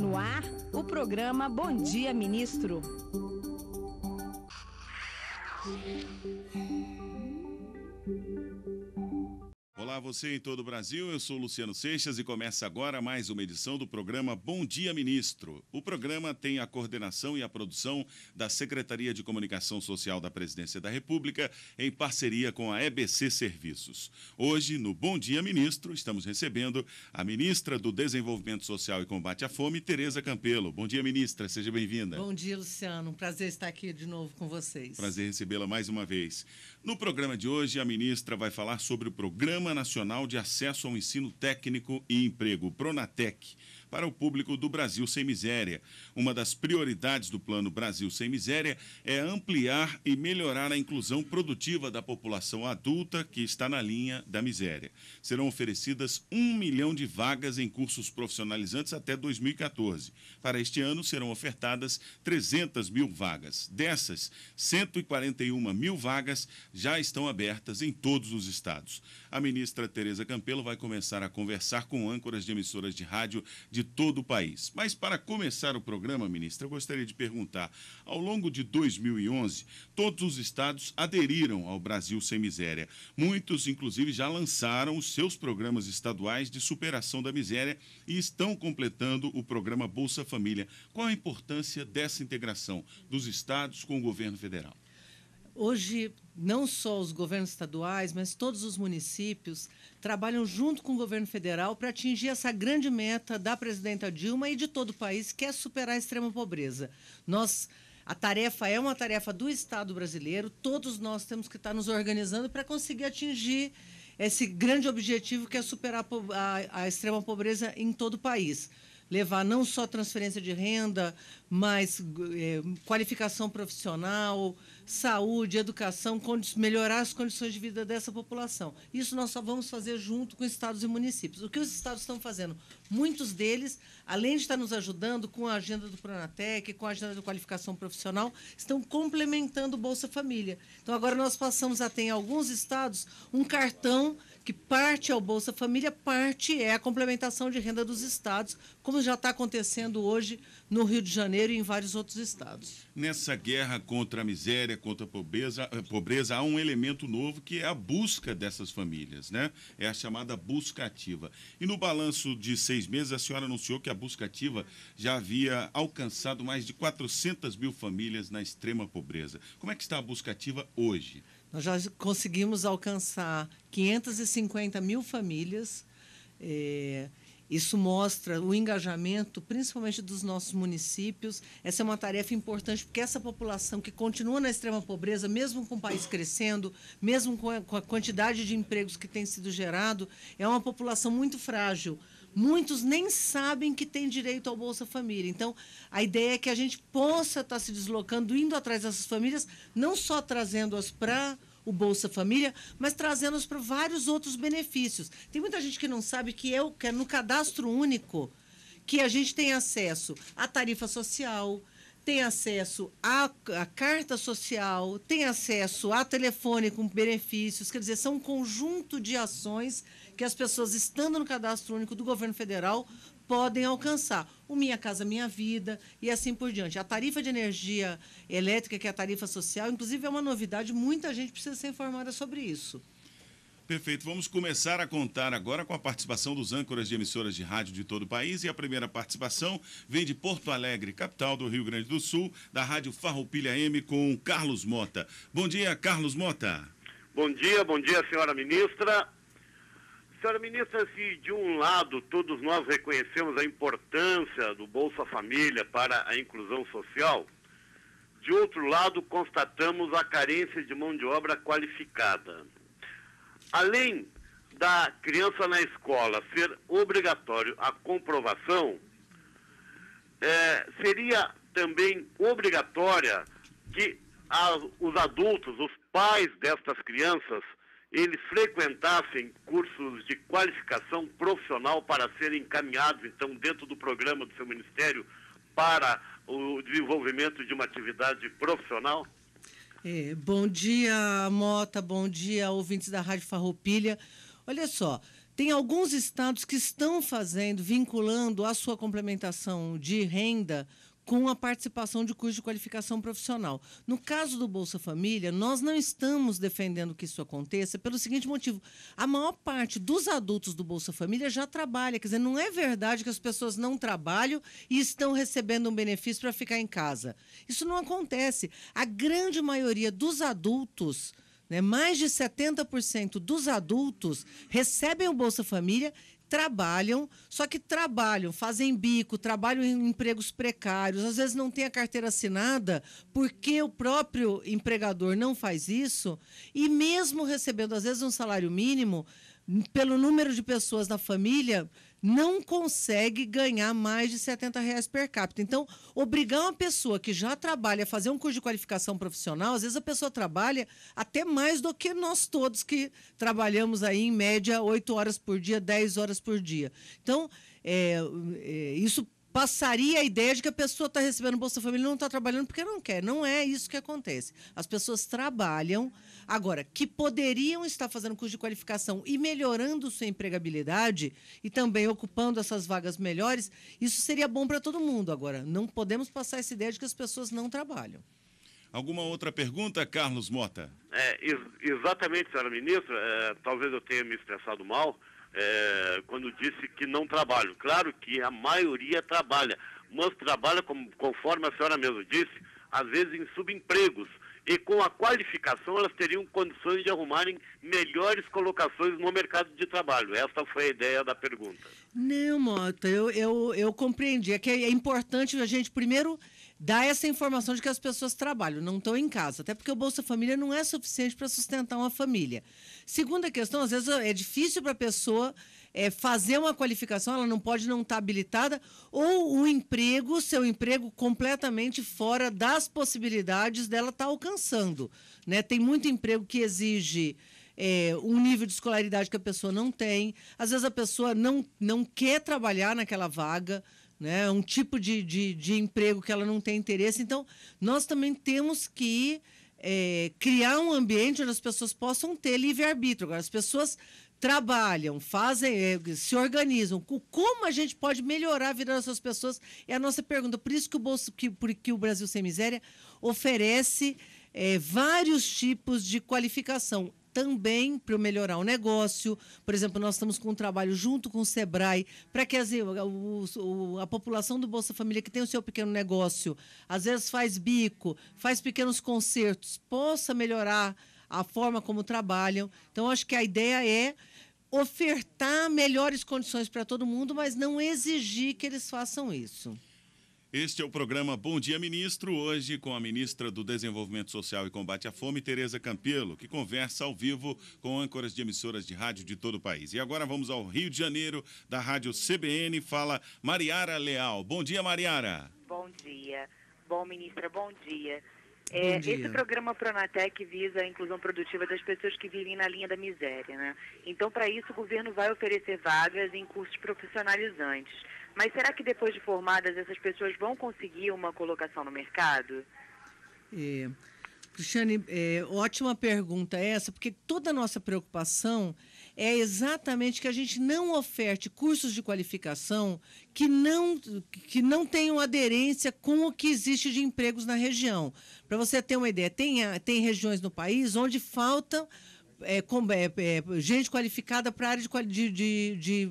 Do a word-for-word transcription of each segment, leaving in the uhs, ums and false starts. No ar, o programa Bom Dia Ministro. Olá, você em todo o Brasil, eu sou Luciano Seixas e começa agora mais uma edição do programa Bom Dia Ministro. O programa tem a coordenação e a produção da Secretaria de Comunicação Social da Presidência da República em parceria com a E B C Serviços. Hoje, no Bom Dia Ministro, estamos recebendo a ministra do Desenvolvimento Social e Combate à Fome, Tereza Campello. Bom dia, ministra, seja bem-vinda. Bom dia, Luciano. Um prazer estar aqui de novo com vocês. Prazer recebê-la mais uma vez. No programa de hoje, a ministra vai falar sobre o Programa Nacional de Acesso ao Ensino Técnico e Emprego, Pronatec, para o público do Brasil Sem Miséria. Uma das prioridades do Plano Brasil Sem Miséria é ampliar e melhorar a inclusão produtiva da população adulta que está na linha da miséria. Serão oferecidas um milhão de vagas em cursos profissionalizantes até dois mil e quatorze. Para este ano, serão ofertadas trezentas mil vagas. Dessas, cento e quarenta e uma mil vagas já estão abertas em todos os estados. A ministra Tereza Campello vai começar a conversar com âncoras de emissoras de rádio de todo o país. Mas para começar o programa, ministra, eu gostaria de perguntar, ao longo de dois mil e onze, todos os estados aderiram ao Brasil Sem Miséria. Muitos, inclusive, já lançaram os seus programas estaduais de superação da miséria e estão completando o programa Bolsa Família. Qual a importância dessa integração dos estados com o governo federal? Hoje, não só os governos estaduais, mas todos os municípios trabalham junto com o governo federal para atingir essa grande meta da presidenta Dilma e de todo o país, que é superar a extrema pobreza. Nós, a tarefa é uma tarefa do Estado brasileiro, todos nós temos que estar nos organizando para conseguir atingir esse grande objetivo, que é superar a, a extrema pobreza em todo o país. Levar não só transferência de renda, mas é, qualificação profissional, saúde, educação, melhorar as condições de vida dessa população. Isso nós só vamos fazer junto com estados e municípios. O que os estados estão fazendo? Muitos deles, além de estar nos ajudando com a agenda do Pronatec, com a agenda da qualificação profissional, estão complementando o Bolsa Família. Então, agora nós passamos a ter, em alguns estados, um cartão que parte é o Bolsa Família, parte é a complementação de renda dos estados, como já está acontecendo hoje no Rio de Janeiro e em vários outros estados. Nessa guerra contra a miséria, contra a pobreza, a pobreza há um elemento novo que é a busca dessas famílias, né? É a chamada busca ativa. E no balanço de seis meses, a senhora anunciou que a busca ativa já havia alcançado mais de quatrocentas mil famílias na extrema pobreza. Como é que está a busca ativa hoje? Nós já conseguimos alcançar quinhentas e cinquenta mil famílias. É, isso mostra o engajamento, principalmente dos nossos municípios. Essa é uma tarefa importante, porque essa população que continua na extrema pobreza, mesmo com o país crescendo, mesmo com a, com a quantidade de empregos que tem sido gerado, é uma população muito frágil. Muitos nem sabem que tem direito ao Bolsa Família. Então, a ideia é que a gente possa estar se deslocando, indo atrás dessas famílias, não só trazendo-as para o Bolsa Família, mas trazendo-as para vários outros benefícios. Tem muita gente que não sabe que é, o, que é no Cadastro Único que a gente tem acesso à Tarifa Social, tem acesso à, à Carta Social, tem acesso a telefone com benefícios. Quer dizer, são um conjunto de ações que as pessoas, estando no Cadastro Único do governo federal, podem alcançar. O Minha Casa Minha Vida e assim por diante. A tarifa de energia elétrica, que é a tarifa social, inclusive é uma novidade, muita gente precisa ser informada sobre isso. Perfeito. Vamos começar a contar agora com a participação dos âncoras de emissoras de rádio de todo o país. E a primeira participação vem de Porto Alegre, capital do Rio Grande do Sul, da Rádio Farroupilha M, com Carlos Mota. Bom dia, Carlos Mota. Bom dia, bom dia, senhora ministra. Senhora ministra, se de um lado todos nós reconhecemos a importância do Bolsa Família para a inclusão social, de outro lado constatamos a carência de mão de obra qualificada. Além da criança na escola ser obrigatório a comprovação, é, seria também obrigatória que a, os adultos, os pais destas crianças, eles frequentassem cursos de qualificação profissional para serem encaminhados, então, dentro do programa do seu ministério para o desenvolvimento de uma atividade profissional? É, bom dia, Mota, bom dia, ouvintes da Rádio Farroupilha. Olha só, tem alguns estados que estão fazendo, vinculando a sua complementação de renda com a participação de curso de qualificação profissional. No caso do Bolsa Família, nós não estamos defendendo que isso aconteça pelo seguinte motivo. A maior parte dos adultos do Bolsa Família já trabalha. Quer dizer, não é verdade que as pessoas não trabalham e estão recebendo um benefício para ficar em casa. Isso não acontece. A grande maioria dos adultos, né, mais de setenta por cento dos adultos, recebem o Bolsa Família, trabalham, só que trabalham, fazem bico, trabalham em empregos precários, às vezes não tem a carteira assinada, porque o próprio empregador não faz isso, e mesmo recebendo, às vezes, um salário mínimo, pelo número de pessoas na família, não consegue ganhar mais de setenta reais per capita. Então, obrigar uma pessoa que já trabalha a fazer um curso de qualificação profissional, às vezes a pessoa trabalha até mais do que nós todos que trabalhamos aí, em média, oito horas por dia, dez horas por dia. Então, é, é, isso passaria a ideia de que a pessoa está recebendo Bolsa Família e não está trabalhando porque não quer. Não é isso que acontece. As pessoas trabalham, agora, que poderiam estar fazendo curso de qualificação e melhorando sua empregabilidade e também ocupando essas vagas melhores, isso seria bom para todo mundo. Agora, não podemos passar essa ideia de que as pessoas não trabalham. Alguma outra pergunta, Carlos Mota? É, exatamente, senhora ministra. É, talvez eu tenha me expressado mal. É, quando disse que não trabalho. Claro que a maioria trabalha, mas trabalha, como, conforme a senhora mesmo disse, às vezes em subempregos. E com a qualificação elas teriam condições de arrumarem melhores colocações no mercado de trabalho. Essa foi a ideia da pergunta. Não, Mota, eu, eu, eu compreendi. É que é importante a gente primeiro dá essa informação de que as pessoas trabalham, não estão em casa, até porque o Bolsa Família não é suficiente para sustentar uma família. Segunda questão, às vezes é difícil para a pessoa é, fazer uma qualificação, ela não pode não estar habilitada, ou o emprego, seu emprego completamente fora das possibilidades dela estar alcançando, né? Tem muito emprego que exige É, um nível de escolaridade que a pessoa não tem, às vezes a pessoa não, não quer trabalhar naquela vaga, né? Um tipo de, de, de emprego que ela não tem interesse. Então, nós também temos que é, criar um ambiente onde as pessoas possam ter livre-arbítrio. Agora, as pessoas trabalham, fazem, é, se organizam. Como a gente pode melhorar a vida dessas pessoas é a nossa pergunta. Por isso que o, Bolsa, que, que o Brasil Sem Miséria oferece é, vários tipos de qualificação, também para melhorar o negócio. Por exemplo, nós estamos com um trabalho junto com o Sebrae, para que assim, o, a população do Bolsa Família, que tem o seu pequeno negócio, às vezes faz bico, faz pequenos concertos, possa melhorar a forma como trabalham. Então, acho que a ideia é ofertar melhores condições para todo mundo, mas não exigir que eles façam isso. Este é o programa Bom Dia Ministro, hoje com a ministra do Desenvolvimento Social e Combate à Fome, Tereza Campello, que conversa ao vivo com âncoras de emissoras de rádio de todo o país. E agora vamos ao Rio de Janeiro, da rádio C B N, fala Mariara Leal. Bom dia, Mariara. Bom dia. Bom, ministra, bom dia. É, esse programa Pronatec visa a inclusão produtiva das pessoas que vivem na linha da miséria, né? Então, para isso, o governo vai oferecer vagas em cursos profissionalizantes. Mas será que depois de formadas essas pessoas vão conseguir uma colocação no mercado? É, Cristiane, é, ótima pergunta essa, porque toda a nossa preocupação é exatamente que a gente não oferte cursos de qualificação que não, que não tenham aderência com o que existe de empregos na região. Para você ter uma ideia, tem, tem regiões no país onde falta é, com, é, é, gente qualificada para a área de, de, de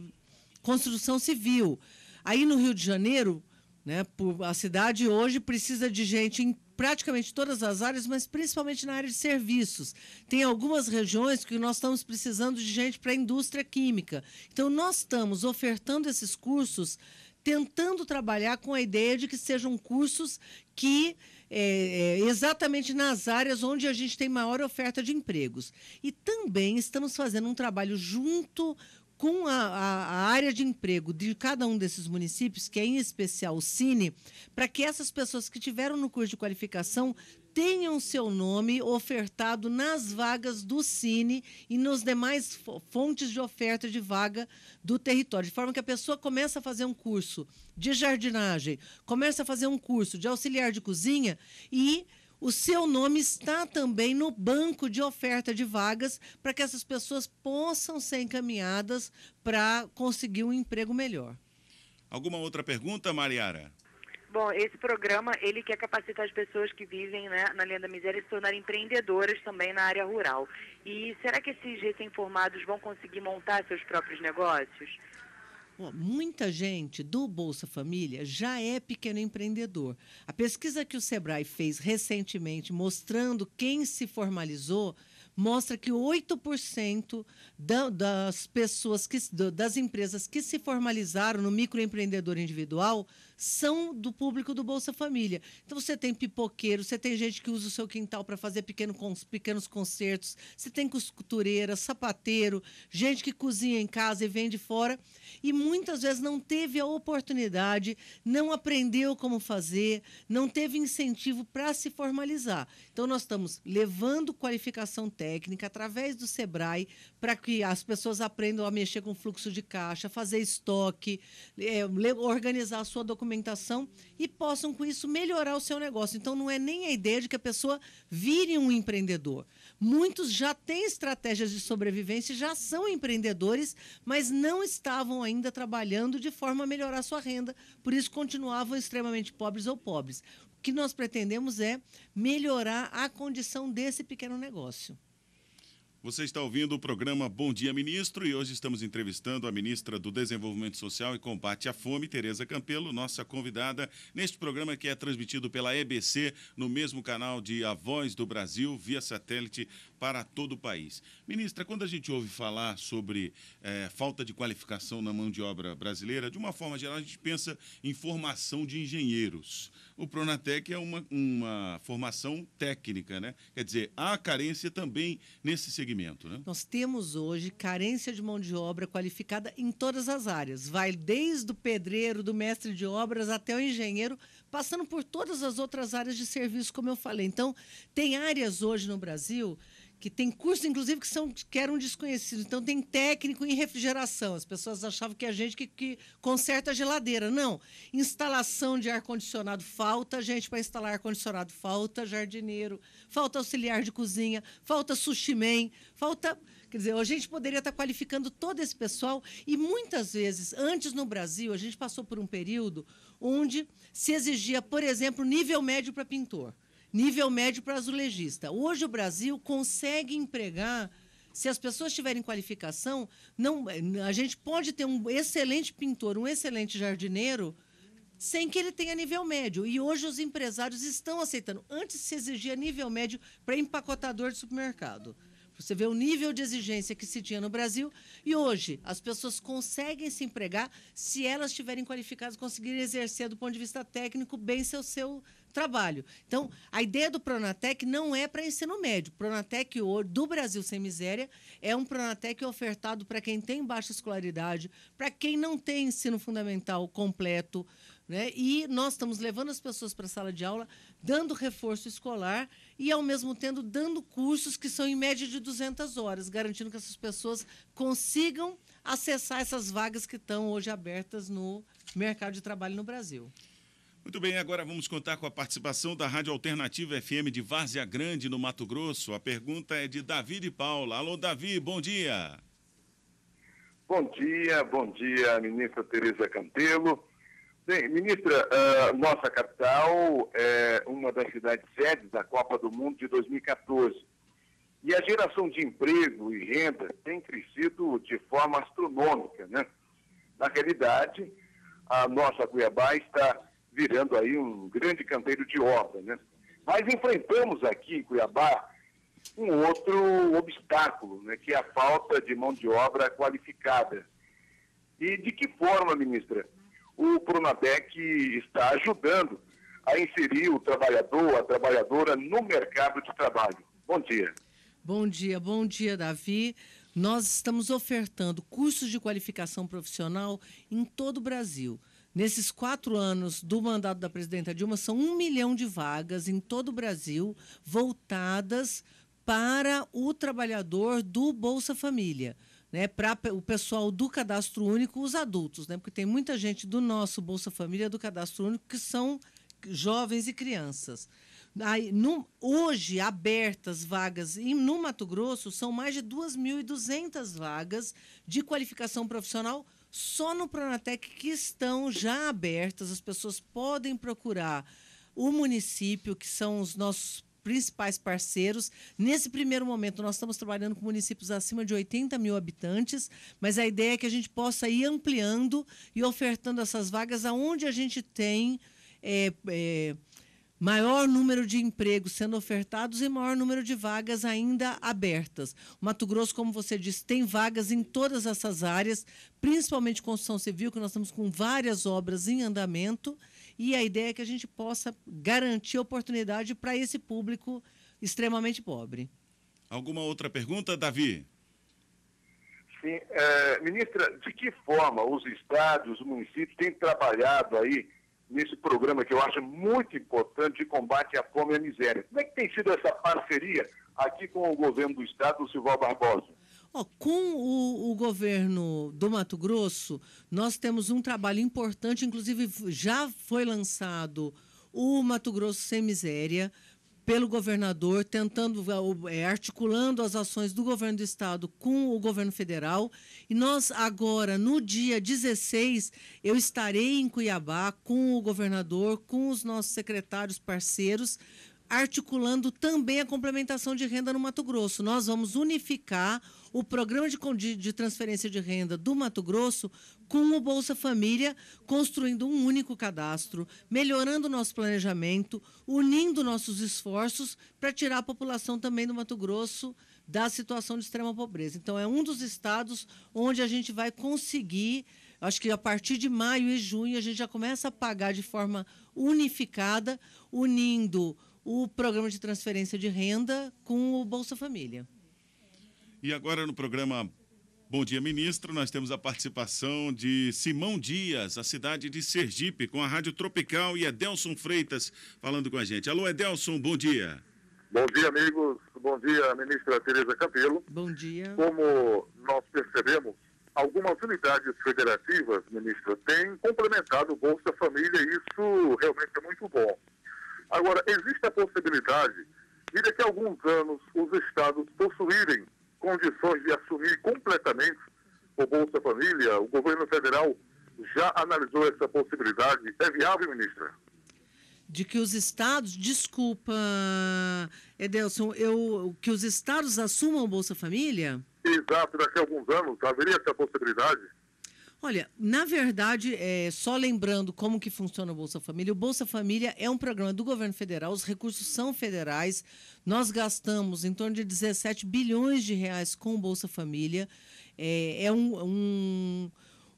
construção civil. Aí no Rio de Janeiro, né, a cidade hoje precisa de gente em praticamente todas as áreas, mas principalmente na área de serviços. Tem algumas regiões que nós estamos precisando de gente para a indústria química. Então, nós estamos ofertando esses cursos, tentando trabalhar com a ideia de que sejam cursos que, é, exatamente nas áreas onde a gente tem maior oferta de empregos. E também estamos fazendo um trabalho junto com a, a, a área de emprego de cada um desses municípios, que é em especial o CINE, para que essas pessoas que tiveram no curso de qualificação tenham seu nome ofertado nas vagas do CINE e nos demais fontes de oferta de vaga do território. De forma que a pessoa começa a fazer um curso de jardinagem, começa a fazer um curso de auxiliar de cozinha e o seu nome está também no banco de oferta de vagas para que essas pessoas possam ser encaminhadas para conseguir um emprego melhor. Alguma outra pergunta, Mariara? Bom, esse programa, ele quer capacitar as pessoas que vivem, né, na linha da miséria e se tornarem empreendedoras também na área rural. E será que esses recém-formados vão conseguir montar seus próprios negócios? Bom, muita gente do Bolsa Família já é pequeno empreendedor. A pesquisa que o Sebrae fez recentemente mostrando quem se formalizou mostra que oito por cento da, das pessoas, que, das empresas que se formalizaram no microempreendedor individual são do público do Bolsa Família. Então, você tem pipoqueiro, você tem gente que usa o seu quintal para fazer pequeno, pequenos concertos, você tem costureira, sapateiro, gente que cozinha em casa e vende fora, e muitas vezes não teve a oportunidade, não aprendeu como fazer, não teve incentivo para se formalizar. Então, nós estamos levando qualificação técnica, técnica, através do Sebrae, para que as pessoas aprendam a mexer com fluxo de caixa, fazer estoque, é, organizar a sua documentação e possam, com isso, melhorar o seu negócio. Então, não é nem a ideia de que a pessoa vire um empreendedor. Muitos já têm estratégias de sobrevivência, já são empreendedores, mas não estavam ainda trabalhando de forma a melhorar a sua renda, por isso continuavam extremamente pobres ou pobres. O que nós pretendemos é melhorar a condição desse pequeno negócio. Você está ouvindo o programa Bom Dia Ministro e hoje estamos entrevistando a ministra do Desenvolvimento Social e Combate à Fome, Tereza Campello, nossa convidada neste programa que é transmitido pela E B C no mesmo canal de A Voz do Brasil, via satélite para todo o país. Ministra, quando a gente ouve falar sobre é, falta de qualificação na mão de obra brasileira, de uma forma geral a gente pensa em formação de engenheiros. O Pronatec é uma, uma formação técnica, né? Quer dizer, há carência também nesse segmento, né? Nós temos hoje carência de mão de obra qualificada em todas as áreas. Vai desde o pedreiro, do mestre de obras até o engenheiro, passando por todas as outras áreas de serviço, como eu falei. Então, tem áreas hoje no Brasil que tem cursos, inclusive, que, são, que eram desconhecidos. Então, tem técnico em refrigeração. As pessoas achavam que a gente que, que conserta a geladeira. Não. Instalação de ar-condicionado falta, gente para instalar ar-condicionado falta, jardineiro, falta auxiliar de cozinha, falta sushi man, falta... Quer dizer, a gente poderia estar qualificando todo esse pessoal e, muitas vezes, antes no Brasil, a gente passou por um período onde se exigia, por exemplo, nível médio para pintor. Nível médio para azulejista. Hoje o Brasil consegue empregar, se as pessoas tiverem qualificação, não, a gente pode ter um excelente pintor, um excelente jardineiro, sem que ele tenha nível médio. E hoje os empresários estão aceitando. Antes se exigia nível médio para empacotador de supermercado. Você vê o nível de exigência que se tinha no Brasil e hoje as pessoas conseguem se empregar se elas estiverem qualificadas, conseguirem exercer do ponto de vista técnico bem seu, seu trabalho. Então, a ideia do Pronatec não é para ensino médio. O Pronatec do Brasil Sem Miséria é um Pronatec ofertado para quem tem baixa escolaridade, para quem não tem ensino fundamental completo, né? E nós estamos levando as pessoas para a sala de aula, dando reforço escolar e, ao mesmo tempo, dando cursos que são, em média, de duzentas horas, garantindo que essas pessoas consigam acessar essas vagas que estão hoje abertas no mercado de trabalho no Brasil. Muito bem, agora vamos contar com a participação da Rádio Alternativa F M de Várzea Grande, no Mato Grosso. A pergunta é de Davi de Paula. Alô, Davi, bom dia. Bom dia, bom dia, ministra Tereza Campello. Bem, ministra, uh, nossa capital é uma das cidades sedes da Copa do Mundo de dois mil e quatorze. E a geração de emprego e renda tem crescido de forma astronômica, né? Na realidade, a nossa Cuiabá está virando aí um grande canteiro de obra, né? Mas enfrentamos aqui em Cuiabá um outro obstáculo, né? Que é a falta de mão de obra qualificada. E de que forma, ministra, o Pronatec está ajudando a inserir o trabalhador, a trabalhadora no mercado de trabalho? Bom dia. Bom dia, bom dia, Davi. Nós estamos ofertando cursos de qualificação profissional em todo o Brasil. Nesses quatro anos do mandato da presidenta Dilma, são um milhão de vagas em todo o Brasil voltadas para o trabalhador do Bolsa Família. Né, para o pessoal do Cadastro Único, os adultos, né, porque tem muita gente do nosso Bolsa Família, do Cadastro Único, que são jovens e crianças. Aí, no, hoje, abertas vagas em, no Mato Grosso, são mais de duas mil e duzentas vagas de qualificação profissional só no Pronatec que estão já abertas. As pessoas podem procurar o município, que são os nossos principais parceiros. Nesse primeiro momento, nós estamos trabalhando com municípios acima de oitenta mil habitantes, mas a ideia é que a gente possa ir ampliando e ofertando essas vagas aonde a gente tem é, é, maior número de empregos sendo ofertados e maior número de vagas ainda abertas. O Mato Grosso, como você disse, tem vagas em todas essas áreas, principalmente construção civil, que nós estamos com várias obras em andamento, e a ideia é que a gente possa garantir oportunidade para esse público extremamente pobre. Alguma outra pergunta, Davi? Sim. É, ministra, de que forma os estados, os municípios têm trabalhado aí nesse programa que eu acho muito importante de combate à fome e à miséria? Como é que tem sido essa parceria aqui com o governo do estado, o Silval Barbosa? Oh, com o, o governo do Mato Grosso, nós temos um trabalho importante, inclusive já foi lançado o Mato Grosso Sem Miséria pelo governador, tentando, é, articulando as ações do governo do estado com o governo federal. E nós agora, no dia dezesseis, eu estarei em Cuiabá com o governador, com os nossos secretários parceiros, articulando também a complementação de renda no Mato Grosso. Nós vamos unificar o programa de, de transferência de renda do Mato Grosso com o Bolsa Família, construindo um único cadastro, melhorando o nosso planejamento, unindo nossos esforços para tirar a população também do Mato Grosso da situação de extrema pobreza. Então, é um dos estados onde a gente vai conseguir, acho que a partir de maio e junho, a gente já começa a pagar de forma unificada, unindo o programa de transferência de renda com o Bolsa Família. E agora no programa Bom Dia Ministro, nós temos a participação de Simão Dias, a cidade de Sergipe, com a Rádio Tropical, e Edelson Freitas falando com a gente. Alô, Edelson, bom dia. Bom dia, amigos. Bom dia, ministra Tereza Campello. Bom dia. Como nós percebemos, algumas unidades federativas, ministra, têm complementado o Bolsa Família, e isso realmente é muito bom. Agora, existe a possibilidade de daqui a alguns anos os estados possuírem condições de assumir completamente o Bolsa Família? O governo federal já analisou essa possibilidade? É viável, ministra? De que os estados, desculpa, Edelson, eu, que os estados assumam o Bolsa Família? Exato, daqui a alguns anos haveria essa possibilidade? Olha, na verdade, é, só lembrando como que funciona o Bolsa Família, o Bolsa Família é um programa do governo federal, os recursos são federais, nós gastamos em torno de dezessete bilhões de reais com o Bolsa Família, é, é um, um,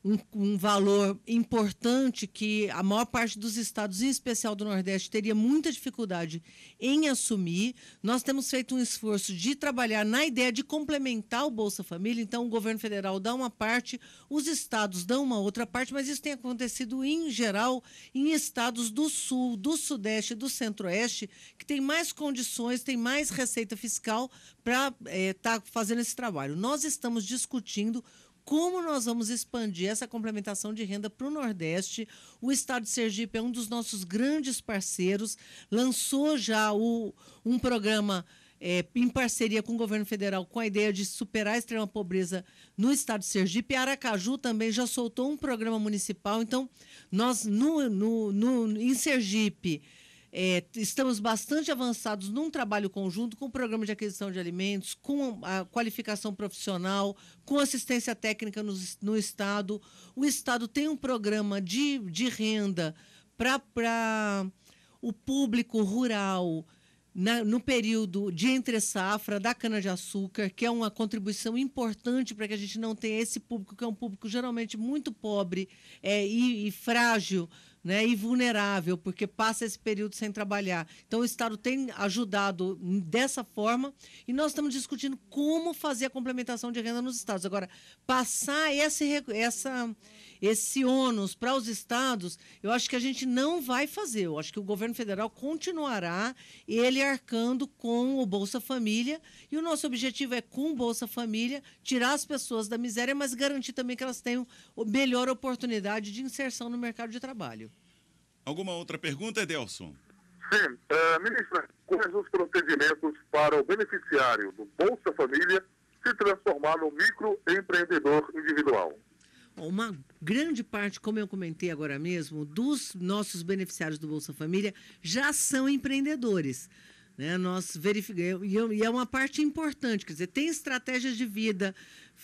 um, um valor importante que a maior parte dos estados, em especial do Nordeste, teria muita dificuldade em assumir. Nós temos feito um esforço de trabalhar na ideia de complementar o Bolsa Família, então o governo federal dá uma parte, os estados dão uma outra parte, mas isso tem acontecido em geral em estados do Sul, do Sudeste e do Centro-Oeste, que tem mais condições, tem mais receita fiscal para estar fazendo esse trabalho. Nós estamos discutindo como nós vamos expandir essa complementação de renda para o Nordeste. O estado de Sergipe é um dos nossos grandes parceiros, lançou já o, um programa é, em parceria com o governo federal, com a ideia de superar a extrema pobreza no estado de Sergipe. Aracaju também já soltou um programa municipal. Então, nós no, no, no, em Sergipe, É, estamos bastante avançados num trabalho conjunto com o programa de aquisição de alimentos, com a qualificação profissional, com assistência técnica no, no estado. O estado tem um programa de, de renda para o público rural na, no período de entre-safra da cana-de-açúcar, que é uma contribuição importante para que a gente não tenha esse público, que é um público geralmente muito pobre é, e, e frágil, né, e vulnerável, porque passa esse período sem trabalhar. Então, o estado tem ajudado dessa forma, e nós estamos discutindo como fazer a complementação de renda nos estados. Agora, passar esse, essa, esse ônus para os estados, eu acho que a gente não vai fazer. Eu acho que o governo federal continuará, ele arcando com o Bolsa Família, e o nosso objetivo é, com o Bolsa Família, tirar as pessoas da miséria, mas garantir também que elas tenham melhor oportunidade de inserção no mercado de trabalho. Alguma outra pergunta, Edelson? Sim, uh, ministra, quais os procedimentos para o beneficiário do Bolsa Família se transformar no microempreendedor individual? Uma grande parte, como eu comentei agora mesmo, dos nossos beneficiários do Bolsa Família já são empreendedores, né? Nós verificamos, e é uma parte importante, quer dizer, tem estratégias de vida,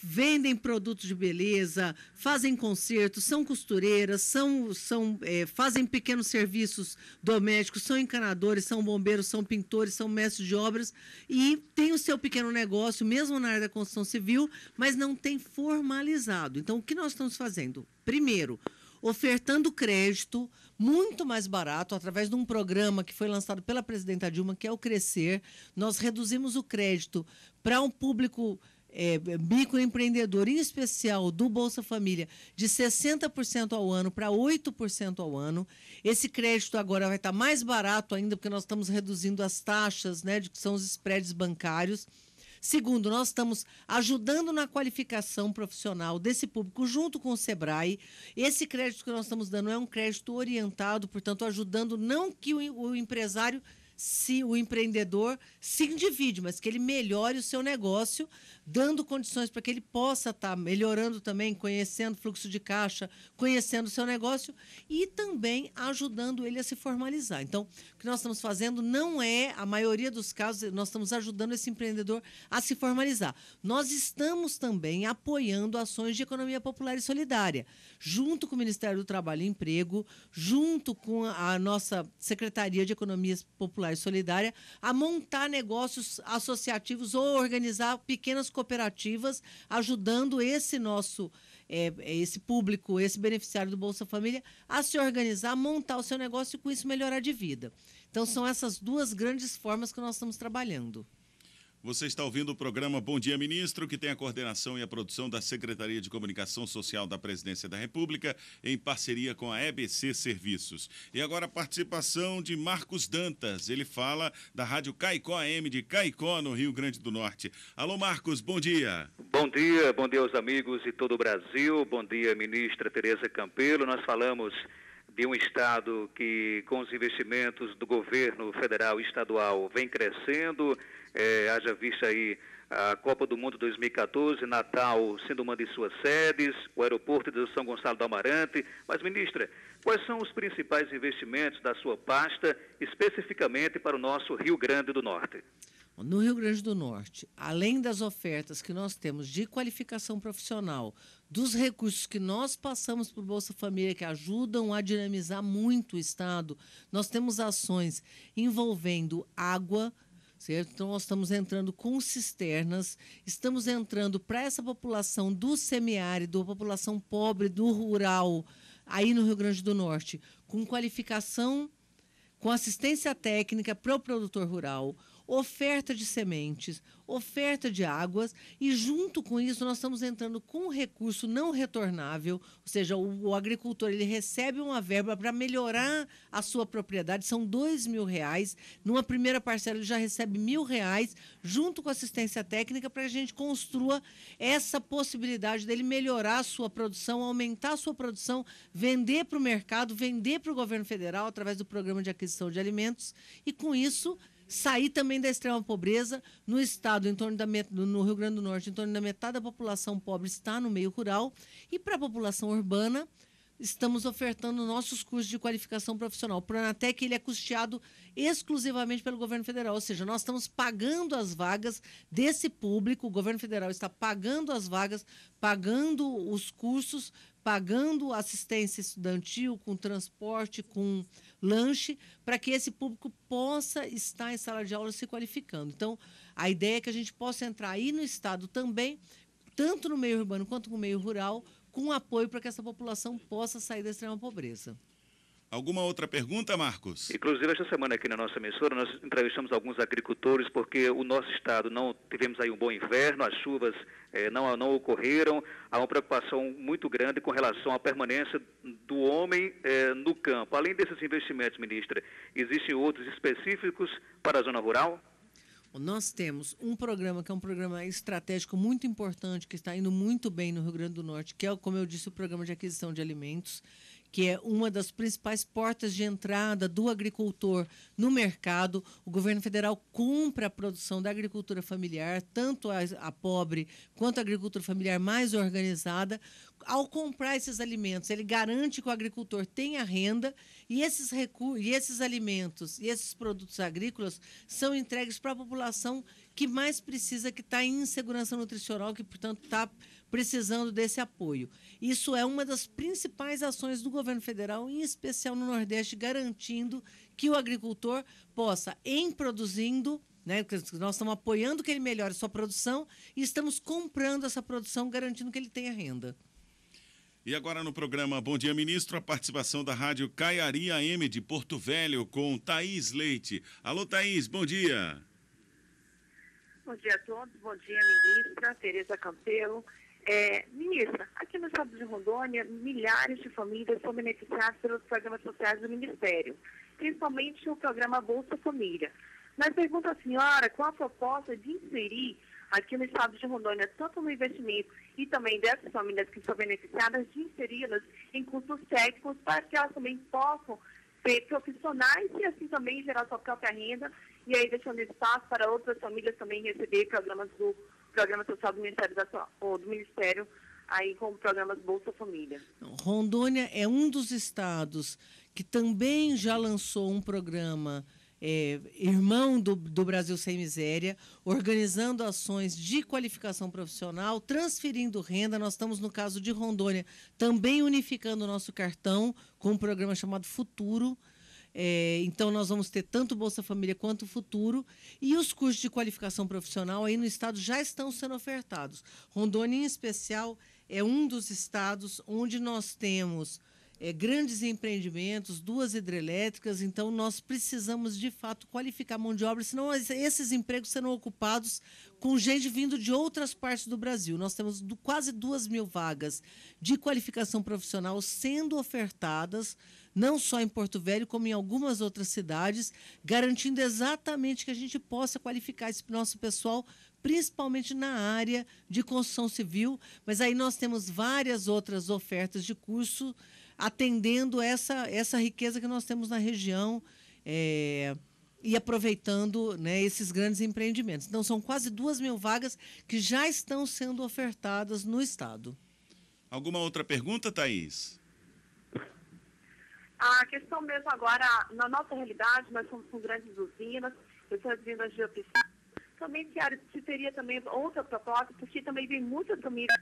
vendem produtos de beleza, fazem concertos, são costureiras, são, são, é, fazem pequenos serviços domésticos, são encanadores, são bombeiros, são pintores, são mestres de obras e tem o seu pequeno negócio, mesmo na área da construção civil, mas não tem formalizado. Então, o que nós estamos fazendo? Primeiro, ofertando crédito muito mais barato, através de um programa que foi lançado pela presidenta Dilma, que é o Crescer. Nós reduzimos o crédito para um público é, microempreendedor, em especial do Bolsa Família, de sessenta por cento ao ano para oito por cento ao ano. Esse crédito agora vai estar mais barato ainda, porque nós estamos reduzindo as taxas, né, de que são os spreads bancários. Segundo, nós estamos ajudando na qualificação profissional desse público junto com o Sebrae. Esse crédito que nós estamos dando é um crédito orientado, portanto, ajudando não que o empresário, se o empreendedor se endivide, mas que ele melhore o seu negócio, dando condições para que ele possa estar melhorando também, conhecendo fluxo de caixa, conhecendo o seu negócio e também ajudando ele a se formalizar. Então, o que nós estamos fazendo não é, a maioria dos casos, nós estamos ajudando esse empreendedor a se formalizar. Nós estamos também apoiando ações de economia popular e solidária, junto com o Ministério do Trabalho e Emprego, junto com a nossa Secretaria de Economia Popular e Solidária, a montar negócios associativos ou organizar pequenas cooperativas, ajudando esse nosso, é, esse público, esse beneficiário do Bolsa Família a se organizar, montar o seu negócio e com isso melhorar de vida. Então são essas duas grandes formas que nós estamos trabalhando. Você está ouvindo o programa Bom Dia Ministro, que tem a coordenação e a produção da Secretaria de Comunicação Social da Presidência da República, em parceria com a E B C Serviços. E agora a participação de Marcos Dantas, ele fala da Rádio Caicó A M de Caicó, no Rio Grande do Norte. Alô Marcos, bom dia. Bom dia, bom dia aos amigos de todo o Brasil, bom dia ministra Tereza Campello. Nós falamos de um estado que, com os investimentos do governo federal e estadual, vem crescendo. É, haja vista aí a Copa do Mundo dois mil e catorze, Natal sendo uma de suas sedes, o aeroporto de São Gonçalo do Amarante. Mas, ministra, quais são os principais investimentos da sua pasta, especificamente para o nosso Rio Grande do Norte? No Rio Grande do Norte, além das ofertas que nós temos de qualificação profissional, dos recursos que nós passamos para o Bolsa Família, que ajudam a dinamizar muito o estado, nós temos ações envolvendo água, certo? Então, nós estamos entrando com cisternas, estamos entrando para essa população do semiárido, população pobre, do rural, aí no Rio Grande do Norte, com qualificação, com assistência técnica para o produtor rural, oferta de sementes, oferta de águas e, junto com isso, nós estamos entrando com um recurso não retornável, ou seja, o, o agricultor ele recebe uma verba para melhorar a sua propriedade, são dois mil reais, numa primeira parcela ele já recebe mil reais, junto com assistência técnica, para que a gente construa essa possibilidade dele melhorar a sua produção, aumentar a sua produção, vender para o mercado, vender para o governo federal através do programa de aquisição de alimentos e, com isso, sair também da extrema pobreza. No estado, em torno da met... no Rio Grande do Norte, em torno da metade da população pobre está no meio rural. E para a população urbana, estamos ofertando nossos cursos de qualificação profissional. O Pronatec ele é custeado exclusivamente pelo governo federal, ou seja, nós estamos pagando as vagas desse público, o governo federal está pagando as vagas, pagando os cursos, pagando assistência estudantil, com transporte, com lanche, para que esse público possa estar em sala de aula se qualificando. Então, a ideia é que a gente possa entrar aí no estado também, tanto no meio urbano quanto no meio rural, com apoio para que essa população possa sair da extrema pobreza. Alguma outra pergunta, Marcos? Inclusive, esta semana aqui na nossa emissora, nós entrevistamos alguns agricultores, porque o nosso estado não tivemos aí um bom inverno, as chuvas eh, não, não ocorreram, há uma preocupação muito grande com relação à permanência do homem eh, no campo. Além desses investimentos, ministra, existem outros específicos para a zona rural? Nós temos um programa que é um programa estratégico muito importante, que está indo muito bem no Rio Grande do Norte, que é, como eu disse, o programa de aquisição de alimentos, que é uma das principais portas de entrada do agricultor no mercado. O governo federal compra a produção da agricultura familiar, tanto a, a pobre quanto a agricultura familiar mais organizada. Ao comprar esses alimentos, ele garante que o agricultor tenha renda e esses, recu- e esses alimentos e esses produtos agrícolas são entregues para a população que mais precisa, que está em insegurança nutricional, que, portanto, está precisando desse apoio. Isso é uma das principais ações do governo federal, em especial no Nordeste, garantindo que o agricultor possa, em produzindo, né, nós estamos apoiando que ele melhore a sua produção e estamos comprando essa produção, garantindo que ele tenha renda. E agora no programa Bom Dia Ministro, a participação da Rádio Caiari A M de Porto Velho com Thaís Leite. Alô, Thaís, bom dia. Bom dia a todos, bom dia, ministra Tereza Campello. É, ministra, aqui no estado de Rondônia, milhares de famílias são beneficiadas pelos programas sociais do Ministério, principalmente o programa Bolsa Família. Mas pergunto à senhora qual a proposta de inserir aqui no estado de Rondônia, tanto no investimento e também dessas famílias que são beneficiadas, de inseri-las em cursos técnicos para que elas também possam ser profissionais e assim também gerar sua própria renda e aí deixando espaço para outras famílias também receber programas do Programa Social do Ministério, da, do Ministério aí com programas Bolsa Família. Rondônia é um dos estados que também já lançou um programa É, irmão do, do Brasil Sem Miséria, organizando ações de qualificação profissional, transferindo renda. Nós estamos, no caso de Rondônia, também unificando o nosso cartão com um programa chamado Futuro. É, então, nós vamos ter tanto Bolsa Família quanto Futuro. E os cursos de qualificação profissional aí no estado já estão sendo ofertados. Rondônia, em especial, é um dos estados onde nós temos... É, grandes empreendimentos, duas hidrelétricas, então nós precisamos, de fato, qualificar a mão de obra, senão esses empregos serão ocupados com gente vindo de outras partes do Brasil. Nós temos do, quase duas mil vagas de qualificação profissional sendo ofertadas, não só em Porto Velho, como em algumas outras cidades, garantindo exatamente que a gente possa qualificar esse nosso pessoal, principalmente na área de construção civil. Mas aí nós temos várias outras ofertas de curso, atendendo essa, essa riqueza que nós temos na região é, e aproveitando, né, esses grandes empreendimentos. Então, são quase duas mil vagas que já estão sendo ofertadas no estado. Alguma outra pergunta, Thaís? A questão mesmo agora, na nossa realidade, nós somos com grandes usinas, essas usinas de oficina, também se, se teria também outra proposta, porque também vem muitas famílias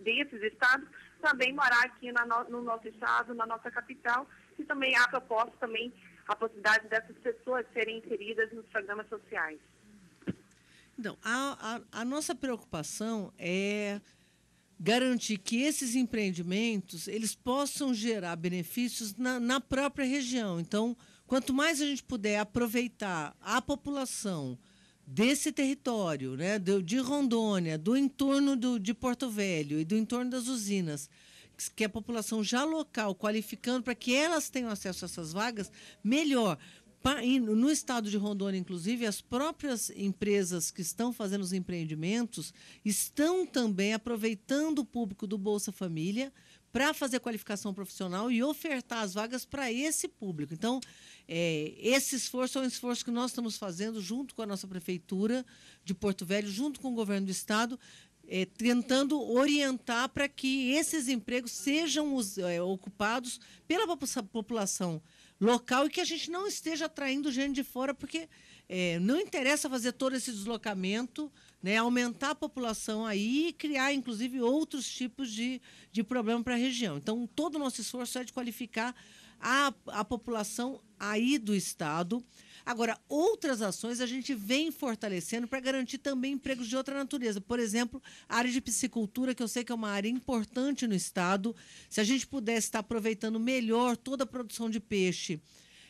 desses estados também morar aqui na no, no nosso estado, na nossa capital, e também há proposta também a possibilidade dessas pessoas serem inseridas nos programas sociais. Então, a, a, a nossa preocupação é garantir que esses empreendimentos eles possam gerar benefícios na, na própria região. Então, quanto mais a gente puder aproveitar a população desse território, né, de Rondônia, do entorno do, de Porto Velho e do entorno das usinas, que a população já local qualificando para que elas tenham acesso a essas vagas, melhor. No estado de Rondônia, inclusive, as próprias empresas que estão fazendo os empreendimentos estão também aproveitando o público do Bolsa Família para fazer qualificação profissional e ofertar as vagas para esse público. Então, é, esse esforço é um esforço que nós estamos fazendo junto com a nossa Prefeitura de Porto Velho, junto com o Governo do Estado, é, tentando orientar para que esses empregos sejam os, é, ocupados pela população local e que a gente não esteja atraindo gente de fora, porque é, não interessa fazer todo esse deslocamento, né, aumentar a população aí e criar, inclusive, outros tipos de, de problema para a região. Então, todo o nosso esforço é de qualificar a, a população aí do estado. Agora, outras ações a gente vem fortalecendo para garantir também empregos de outra natureza. Por exemplo, a área de piscicultura, que eu sei que é uma área importante no estado. Se a gente pudesse estar aproveitando melhor toda a produção de peixe,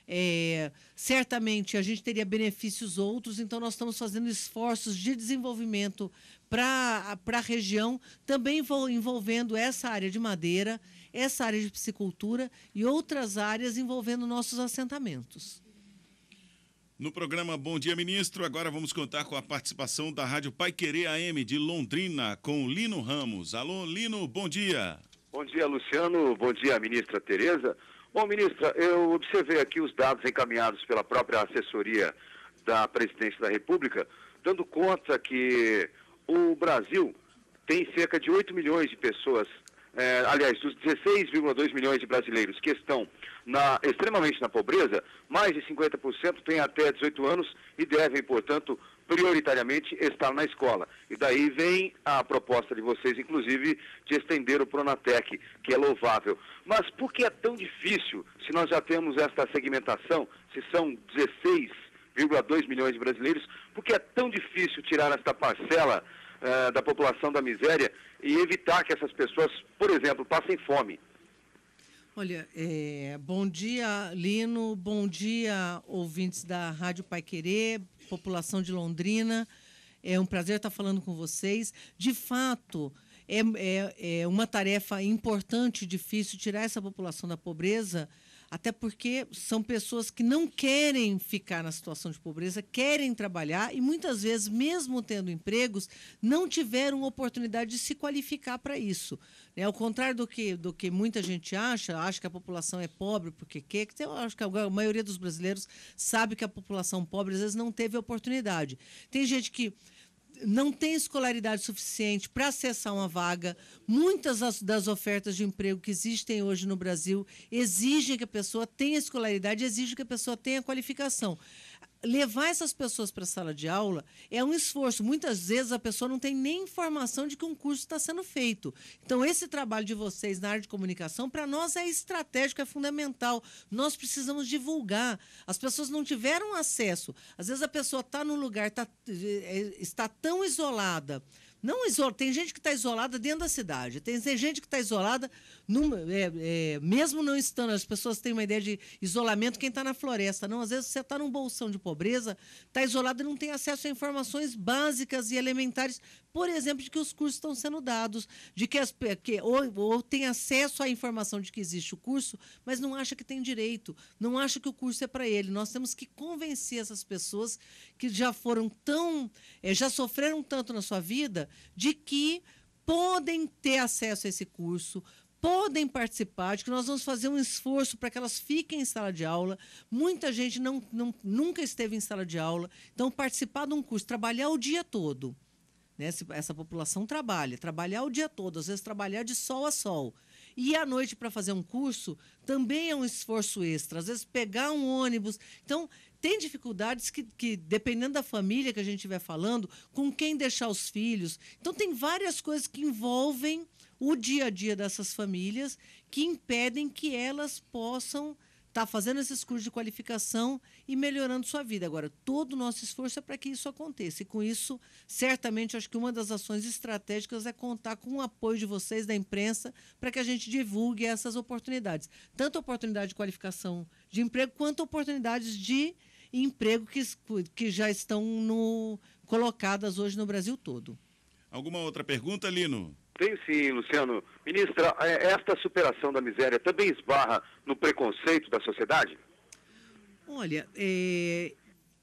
é, certamente a gente teria benefícios outros, então nós estamos fazendo esforços de desenvolvimento para a região, também envolvendo essa área de madeira, essa área de piscicultura e outras áreas envolvendo nossos assentamentos. No programa Bom Dia Ministro, agora vamos contar com a participação da Rádio Pai Querer A M de Londrina, com Lino Ramos. Alô, Lino, bom dia. Bom dia, Luciano. Bom dia, ministra Tereza. Bom, ministra, eu observei aqui os dados encaminhados pela própria assessoria da Presidência da República, dando conta que o Brasil tem cerca de oito milhões de pessoas, é, aliás, dos dezesseis vírgula dois milhões de brasileiros que estão na, extremamente na pobreza, mais de cinquenta por cento têm até dezoito anos e devem, portanto, prioritariamente estar na escola. E daí vem a proposta de vocês, inclusive, de estender o Pronatec, que é louvável. Mas por que é tão difícil, se nós já temos esta segmentação, se são dezesseis vírgula dois milhões de brasileiros, por que é tão difícil tirar esta parcela uh, da população da miséria e evitar que essas pessoas, por exemplo, passem fome? Olha, é, bom dia, Lino, bom dia, ouvintes da Rádio Paiquerê, população de Londrina. É um prazer estar falando com vocês. De fato, é, é, é uma tarefa importante e difícil tirar essa população da pobreza, até porque são pessoas que não querem ficar na situação de pobreza, querem trabalhar e muitas vezes, mesmo tendo empregos, não tiveram oportunidade de se qualificar para isso. É, ao contrário do que, do que muita gente acha, acha que a população é pobre porque quer, que eu acho que a maioria dos brasileiros sabe que a população pobre às vezes não teve oportunidade. Tem gente que não tem escolaridade suficiente para acessar uma vaga. Muitas das ofertas de emprego que existem hoje no Brasil exigem que a pessoa tenha escolaridade, exigem que a pessoa tenha qualificação. Levar essas pessoas para a sala de aula é um esforço. Muitas vezes a pessoa não tem nem informação de que um curso está sendo feito. Então, esse trabalho de vocês na área de comunicação, para nós, é estratégico, é fundamental. Nós precisamos divulgar. As pessoas não tiveram acesso. Às vezes a pessoa está num lugar, tá, está tão isolada. Não isola, tem gente que está isolada dentro da cidade, tem, tem gente que está isolada, numa, é, é, mesmo não estando, as pessoas têm uma ideia de isolamento, quem está na floresta, não, às vezes você está num bolsão de pobreza, está isolado e não tem acesso a informações básicas e elementares, por exemplo, de que os cursos estão sendo dados, de que, as, que ou, ou tem acesso à informação de que existe o curso, mas não acha que tem direito, não acha que o curso é para ele. Nós temos que convencer essas pessoas que já foram tão, é, já sofreram tanto na sua vida, de que podem ter acesso a esse curso, podem participar, de que nós vamos fazer um esforço para que elas fiquem em sala de aula. Muita gente não, não, nunca esteve em sala de aula. Então, participar de um curso, trabalhar o dia todo, né? Essa população trabalha, trabalhar o dia todo, às vezes trabalhar de sol a sol. E à noite para fazer um curso também é um esforço extra. Às vezes pegar um ônibus. Então, tem dificuldades que, que dependendo da família que a gente estiver falando, com quem deixar os filhos. Então, tem várias coisas que envolvem o dia a dia dessas famílias que impedem que elas possam estar fazendo esses cursos de qualificação e melhorando sua vida. Agora, todo o nosso esforço é para que isso aconteça. E, com isso, certamente, acho que uma das ações estratégicas é contar com o apoio de vocês, da imprensa, para que a gente divulgue essas oportunidades. Tanto a oportunidade de qualificação de emprego, quanto oportunidades de emprego que, que já estão no, colocadas hoje no Brasil todo. Alguma outra pergunta, Lino? Tem sim, Luciano. Ministra, esta superação da miséria também esbarra no preconceito da sociedade? Olha, é,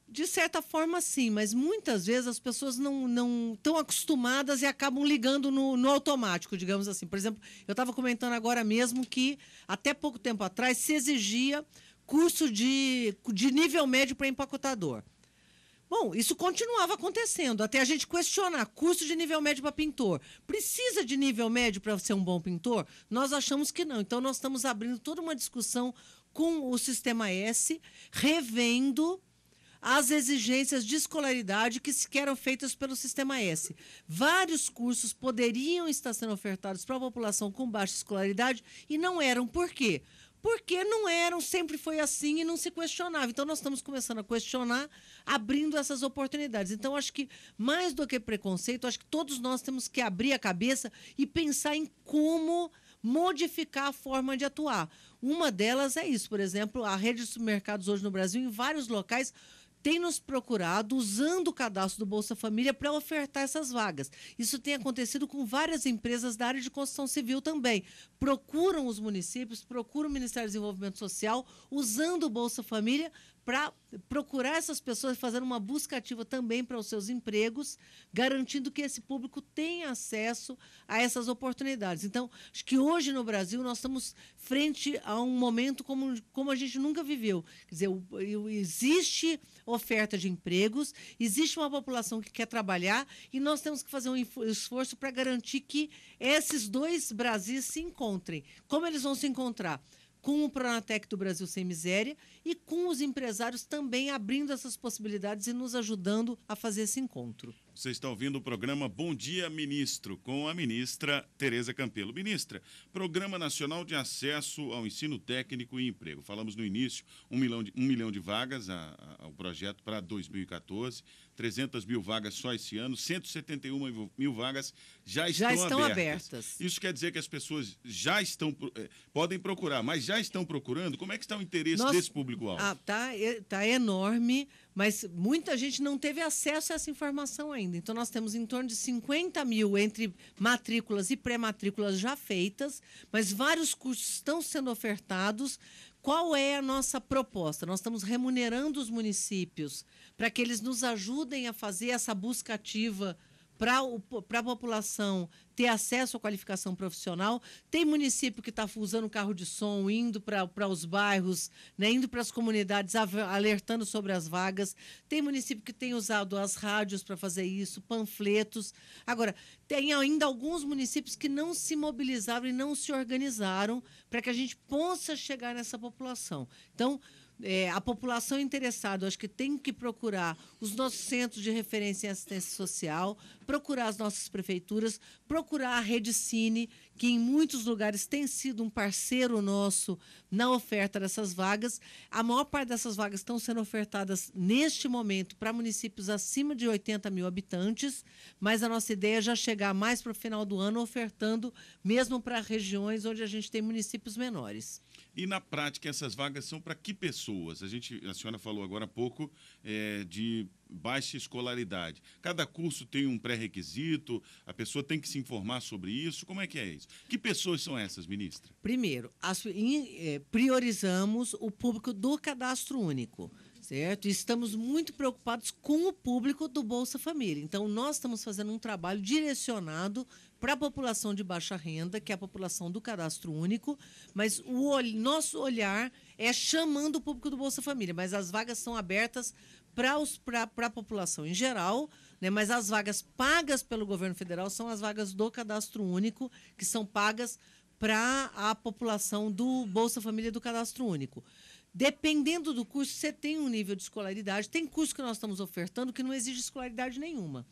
de certa forma sim, mas muitas vezes as pessoas não, não estão acostumadas e acabam ligando no, no automático, digamos assim. Por exemplo, eu estava comentando agora mesmo que até pouco tempo atrás se exigia curso de, de nível médio para empacotador. Bom, isso continuava acontecendo, até a gente questionar curso de nível médio para pintor. Precisa de nível médio para ser um bom pintor? Nós achamos que não. Então, nós estamos abrindo toda uma discussão com o Sistema S, revendo as exigências de escolaridade que eram feitas pelo Sistema S. Vários cursos poderiam estar sendo ofertados para a população com baixa escolaridade e não eram. Por quê? Porque não eram, sempre foi assim e não se questionava. Então, nós estamos começando a questionar, abrindo essas oportunidades. Então, acho que, mais do que preconceito, acho que todos nós temos que abrir a cabeça e pensar em como modificar a forma de atuar. Uma delas é isso, por exemplo, a rede de supermercados hoje no Brasil, em vários locais, tem nos procurado usando o cadastro do Bolsa Família para ofertar essas vagas. Isso tem acontecido com várias empresas da área de construção civil também. Procuram os municípios, procuram o Ministério do Desenvolvimento Social, usando o Bolsa Família para procurar essas pessoas, fazer uma busca ativa também para os seus empregos, garantindo que esse público tenha acesso a essas oportunidades. Então, acho que hoje no Brasil nós estamos frente a um momento como, como a gente nunca viveu. Quer dizer, o, o, existe oferta de empregos, existe uma população que quer trabalhar e nós temos que fazer um esforço para garantir que esses dois Brasis se encontrem. Como eles vão se encontrar? Com o Pronatec do Brasil Sem Miséria e com os empresários também abrindo essas possibilidades e nos ajudando a fazer esse encontro. Você está ouvindo o programa Bom Dia Ministro, com a ministra Tereza Campello. Ministra, Programa Nacional de Acesso ao Ensino Técnico e Emprego. Falamos no início, um milhão de, um milhão de vagas a, a, ao projeto para dois mil e quatorze, trezentas mil vagas só esse ano, cento e setenta e uma mil vagas já estão, já estão abertas. abertas. Isso quer dizer que as pessoas já estão, eh, podem procurar, mas já estão procurando? Como é que está o interesse Nossa, desse público-alvo? Ah, tá, tá enorme, mas muita gente não teve acesso a essa informação ainda. Então, nós temos em torno de cinquenta mil entre matrículas e pré-matrículas já feitas, mas vários cursos estão sendo ofertados. Qual é a nossa proposta? Nós estamos remunerando os municípios para que eles nos ajudem a fazer essa busca ativa para a população ter acesso à qualificação profissional. Tem município que está usando carro de som, indo para os bairros, né, indo para as comunidades, alertando sobre as vagas. Tem município que tem usado as rádios para fazer isso, panfletos. Agora, tem ainda alguns municípios que não se mobilizaram e não se organizaram para que a gente possa chegar nessa população. Então, É, a população interessada, acho que tem que procurar os nossos centros de referência em assistência social, procurar as nossas prefeituras, procurar a Rede CINE, que em muitos lugares tem sido um parceiro nosso na oferta dessas vagas. A maior parte dessas vagas estão sendo ofertadas neste momento para municípios acima de oitenta mil habitantes, mas a nossa ideia é já chegar mais para o final do ano ofertando mesmo para regiões onde a gente tem municípios menores. E, na prática, essas vagas são para que pessoas? A gente, a senhora falou agora há pouco é, de baixa escolaridade. Cada curso tem um pré-requisito, a pessoa tem que se informar sobre isso. Como é que é isso? Que pessoas são essas, ministra? Primeiro, as, em, eh, priorizamos o público do Cadastro Único. Certo? E estamos muito preocupados com o público do Bolsa Família. Então, nós estamos fazendo um trabalho direcionado para a população de baixa renda, que é a população do Cadastro Único, mas o ol- nosso olhar é chamando o público do Bolsa Família, mas as vagas são abertas para os, para, para a população em geral, né? Mas as vagas pagas pelo governo federal são as vagas do Cadastro Único, que são pagas para a população do Bolsa Família do Cadastro Único. Dependendo do curso, você tem um nível de escolaridade. Tem curso que nós estamos ofertando que não exige escolaridade nenhuma.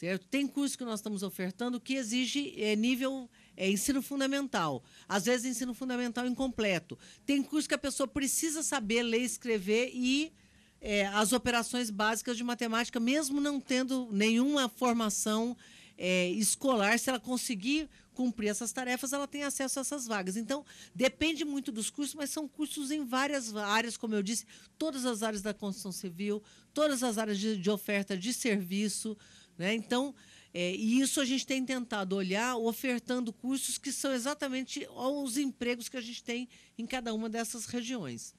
Certo? Tem curso que nós estamos ofertando que exige é, nível é, ensino fundamental. Às vezes, ensino fundamental incompleto. Tem curso que a pessoa precisa saber ler, escrever e é, as operações básicas de matemática, mesmo não tendo nenhuma formação é, escolar, se ela conseguir cumprir essas tarefas, ela tem acesso a essas vagas. Então, depende muito dos cursos, mas são cursos em várias áreas, como eu disse, todas as áreas da construção civil, todas as áreas de, de oferta de serviço, né? Então, é, e isso a gente tem tentado olhar, ofertando cursos que são exatamente os empregos que a gente tem em cada uma dessas regiões.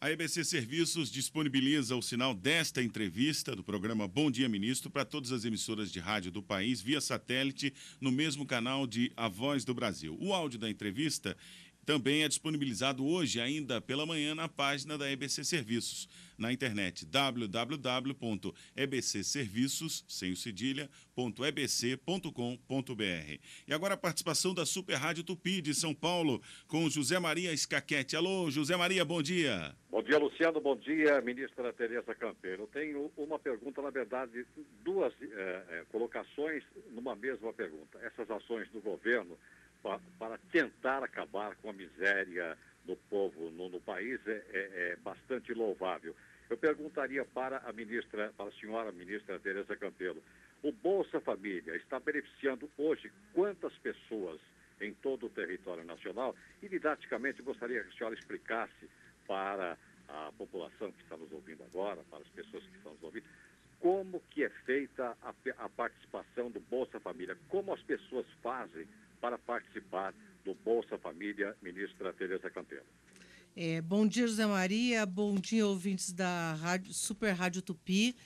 A E B C Serviços disponibiliza o sinal desta entrevista do programa Bom Dia Ministro para todas as emissoras de rádio do país via satélite no mesmo canal de A Voz do Brasil. O áudio da entrevista também é disponibilizado hoje, ainda pela manhã, na página da E B C Serviços, na internet w w w ponto e b c serviços ponto com ponto b r. E agora a participação da Super Rádio Tupi de São Paulo com José Maria Escaquete. Alô, José Maria, bom dia. Bom dia, Luciano, bom dia, ministra Tereza Campello. Eu tenho uma pergunta, na verdade, duas eh, colocações numa mesma pergunta. Essas ações do governo para tentar acabar com a miséria do povo no, no país é, é, é bastante louvável. Eu perguntaria para a ministra, para a senhora ministra Tereza Campello, o Bolsa Família está beneficiando hoje quantas pessoas em todo o território nacional? E didaticamente gostaria que a senhora explicasse para à população que está nos ouvindo agora, para as pessoas que estão nos ouvindo, como que é feita a, a participação do Bolsa Família, como as pessoas fazem para participar do Bolsa Família, ministra Tereza Campello. É, bom dia, José Maria, bom dia, ouvintes da rádio, Super Rádio Tupi.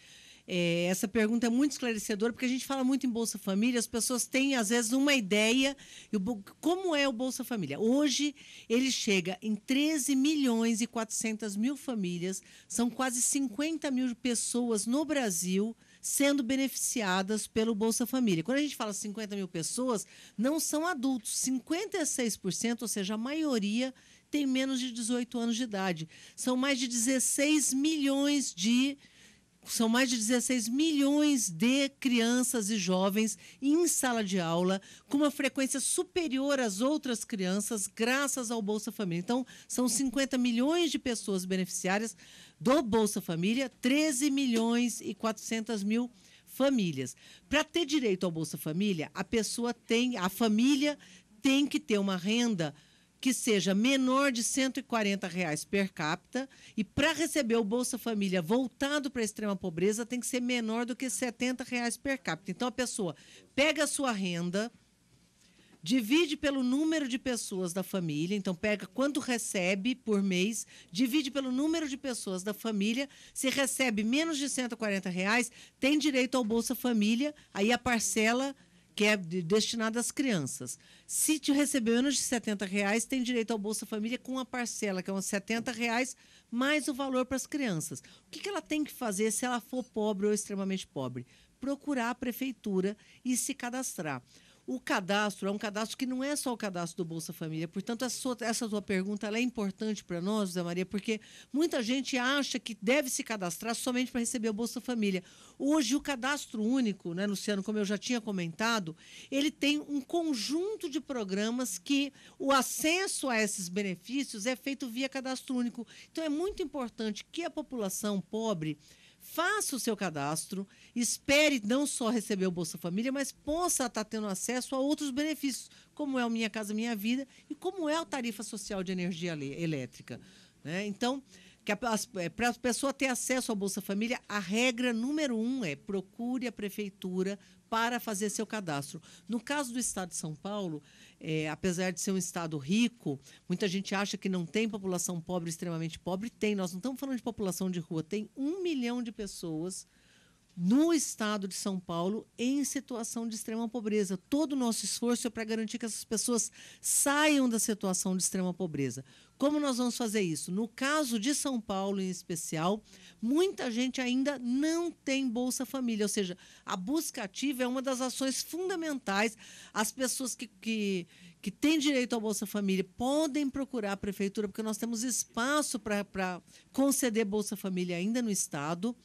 É, essa pergunta é muito esclarecedora, porque a gente fala muito em Bolsa Família, as pessoas têm, às vezes, uma ideia. E o, como é o Bolsa Família? Hoje, ele chega em treze milhões e quatrocentas mil famílias, são quase cinquenta mil pessoas no Brasil sendo beneficiadas pelo Bolsa Família. Quando a gente fala cinquenta mil pessoas, não são adultos, cinquenta e seis por cento, ou seja, a maioria tem menos de dezoito anos de idade. São mais de dezesseis milhões de São mais de dezesseis milhões de crianças e jovens em sala de aula, com uma frequência superior às outras crianças, graças ao Bolsa Família. Então, são cinquenta milhões de pessoas beneficiárias do Bolsa Família, treze milhões e quatrocentas mil famílias. Para ter direito ao Bolsa Família, a pessoa tem, a família tem que ter uma renda que seja menor de cento e quarenta reais per capita, e para receber o Bolsa Família voltado para a extrema pobreza tem que ser menor do que setenta reais per capita. Então, a pessoa pega a sua renda, divide pelo número de pessoas da família, então pega quanto recebe por mês, divide pelo número de pessoas da família, se recebe menos de cento e quarenta reais, tem direito ao Bolsa Família, aí a parcela que é destinada às crianças. Se te receber menos de setenta reais, tem direito ao Bolsa Família com a parcela, que é uns setenta reais, mais o valor para as crianças. O que ela tem que fazer se ela for pobre ou extremamente pobre? Procurar a prefeitura e se cadastrar. O cadastro é um cadastro que não é só o cadastro do Bolsa Família. Portanto, essa sua, essa sua pergunta ela é importante para nós, José Maria, porque muita gente acha que deve se cadastrar somente para receber o Bolsa Família. Hoje, o Cadastro Único, né, Luciano, como eu já tinha comentado, ele tem um conjunto de programas que o acesso a esses benefícios é feito via Cadastro Único. Então, é muito importante que a população pobre faça o seu cadastro, espere não só receber o Bolsa Família, mas possa estar tendo acesso a outros benefícios, como é o Minha Casa Minha Vida e como é a Tarifa Social de Energia Elétrica. Né? Então, para a pessoa ter acesso ao Bolsa Família, a regra número um é procure a prefeitura para fazer seu cadastro. No caso do estado de São Paulo, é, apesar de ser um estado rico, muita gente acha que não tem população pobre, extremamente pobre. Tem, nós não estamos falando de população de rua, tem um milhão de pessoas no estado de São Paulo em situação de extrema pobreza. Todo o nosso esforço é para garantir que essas pessoas saiam da situação de extrema pobreza. Como nós vamos fazer isso? No caso de São Paulo, em especial, muita gente ainda não tem Bolsa Família, ou seja, a busca ativa é uma das ações fundamentais. As pessoas que, que, que têm direito ao Bolsa Família podem procurar a prefeitura, porque nós temos espaço para para conceder Bolsa Família ainda no estado.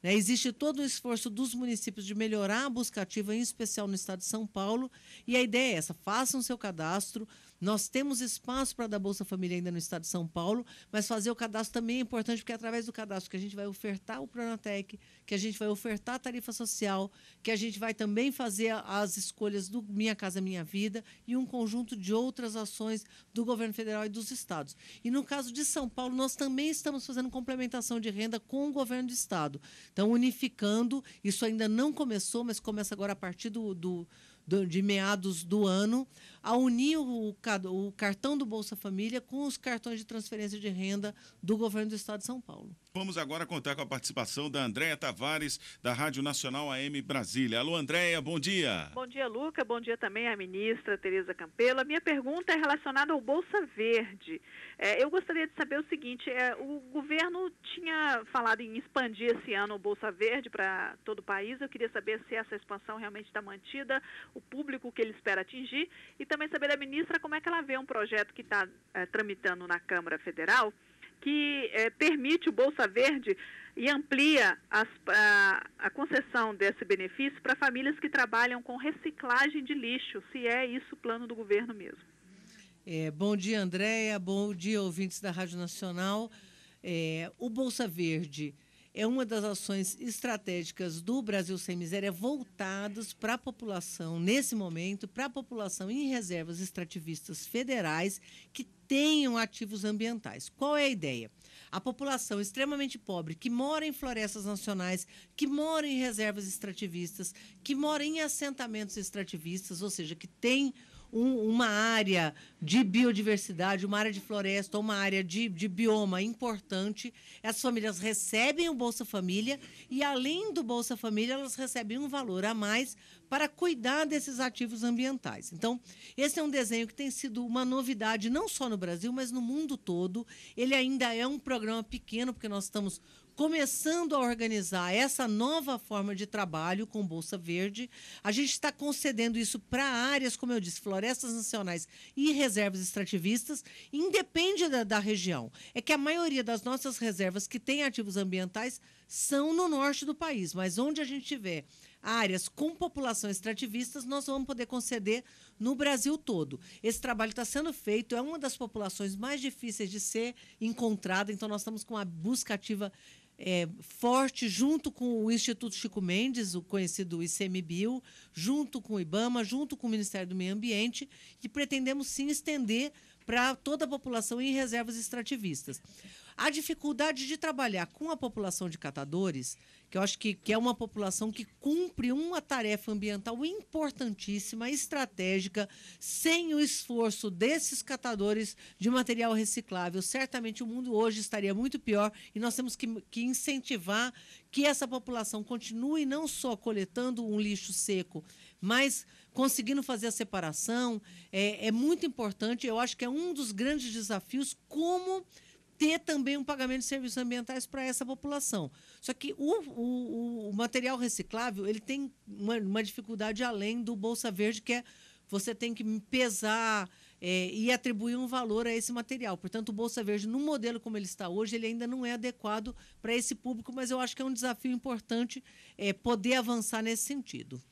Né, existe todo o esforço dos municípios de melhorar a busca ativa, em especial no estado de São Paulo, e a ideia é essa, façam o seu cadastro, nós temos espaço para dar Bolsa Família ainda no estado de São Paulo, mas fazer o cadastro também é importante, porque é através do cadastro que a gente vai ofertar o Pronatec, que a gente vai ofertar a Tarifa Social, que a gente vai também fazer as escolhas do Minha Casa Minha Vida e um conjunto de outras ações do governo federal e dos estados. E no caso de São Paulo, nós também estamos fazendo complementação de renda com o governo do estado. Então, unificando, isso ainda não começou, mas começa agora a partir do, do, do, de meados do ano, a unir o, o cartão do Bolsa Família com os cartões de transferência de renda do governo do estado de São Paulo. Vamos agora contar com a participação da Andréia Tavares, da Rádio Nacional A M Brasília. Alô, Andréia, bom dia. Bom dia, Luca. Bom dia também à ministra Tereza Campello. A minha pergunta é relacionada ao Bolsa Verde. É, eu gostaria de saber o seguinte, é, o governo tinha falado em expandir esse ano o Bolsa Verde para todo o país. Eu queria saber se essa expansão realmente está mantida, o público que ele espera atingir, e também saber da ministra como é que ela vê um projeto que está é, tramitando na Câmara Federal, que é, permite o Bolsa Verde e amplia as, a, a concessão desse benefício para famílias que trabalham com reciclagem de lixo, se é isso o plano do governo mesmo. É, bom dia, Andréia. Bom dia, ouvintes da Rádio Nacional. É, o Bolsa Verde é uma das ações estratégicas do Brasil Sem Miséria voltadas para a população, nesse momento, para a população em reservas extrativistas federais que tenham ativos ambientais. Qual é a ideia? a população extremamente pobre, que mora em florestas nacionais, que mora em reservas extrativistas, que mora em assentamentos extrativistas, ou seja, que tem um, uma área de biodiversidade, uma área de floresta, uma área de, de bioma importante, as famílias recebem o Bolsa Família e, além do Bolsa Família, elas recebem um valor a mais para cuidar desses ativos ambientais. Então, esse é um desenho que tem sido uma novidade não só no Brasil, mas no mundo todo. Ele ainda é um programa pequeno, porque nós estamos começando a organizar essa nova forma de trabalho com Bolsa Verde. A gente está concedendo isso para áreas, como eu disse, florestas nacionais e reservas extrativistas, independe da, da região. É que a maioria das nossas reservas que têm ativos ambientais são no norte do país, mas onde a gente tiver áreas com população extrativistas, nós vamos poder conceder no Brasil todo. Esse trabalho está sendo feito, é uma das populações mais difíceis de ser encontrada, então nós estamos com uma busca ativa É, forte, junto com o Instituto Chico Mendes, o conhecido ICMBio, junto com o IBAMA, junto com o Ministério do Meio Ambiente, e pretendemos, sim, estender para toda a população em reservas extrativistas. A dificuldade de trabalhar com a população de catadores, que eu acho que, que é uma população que cumpre uma tarefa ambiental importantíssima, estratégica, sem o esforço desses catadores de material reciclável. Certamente o mundo hoje estaria muito pior e nós temos que, que incentivar que essa população continue não só coletando um lixo seco, mas conseguindo fazer a separação. É, é muito importante, eu acho que é um dos grandes desafios, como ter também um pagamento de serviços ambientais para essa população. Só que o, o, o material reciclável, ele tem uma, uma dificuldade além do Bolsa Verde, que é você tem que pesar é, e atribuir um valor a esse material. Portanto, o Bolsa Verde, no modelo como ele está hoje, ele ainda não é adequado para esse público, mas eu acho que é um desafio importante é, poder avançar nesse sentido.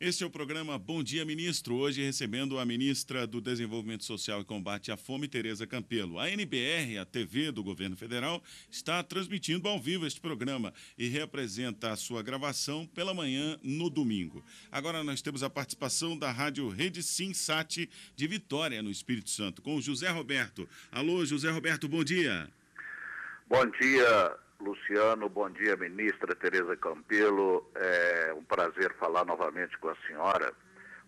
Este é o programa Bom Dia Ministro, hoje recebendo a ministra do Desenvolvimento Social e Combate à Fome, Tereza Campello. A N B R, a T V do Governo Federal, está transmitindo ao vivo este programa e reapresenta a sua gravação pela manhã no domingo. Agora nós temos a participação da Rádio Rede SimSat de Vitória, no Espírito Santo, com o José Roberto. Alô, José Roberto, bom dia. Bom dia, Luciano, bom dia, ministra Tereza Campello. É um prazer falar novamente com a senhora.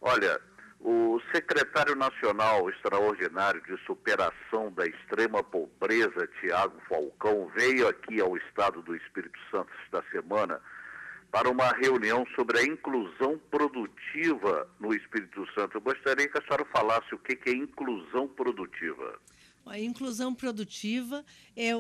Olha, o secretário nacional extraordinário de superação da extrema pobreza, Tiago Falcão, veio aqui ao estado do Espírito Santo esta semana para uma reunião sobre a inclusão produtiva no Espírito Santo. Eu gostaria que a senhora falasse o que é inclusão produtiva. A inclusão produtiva é o,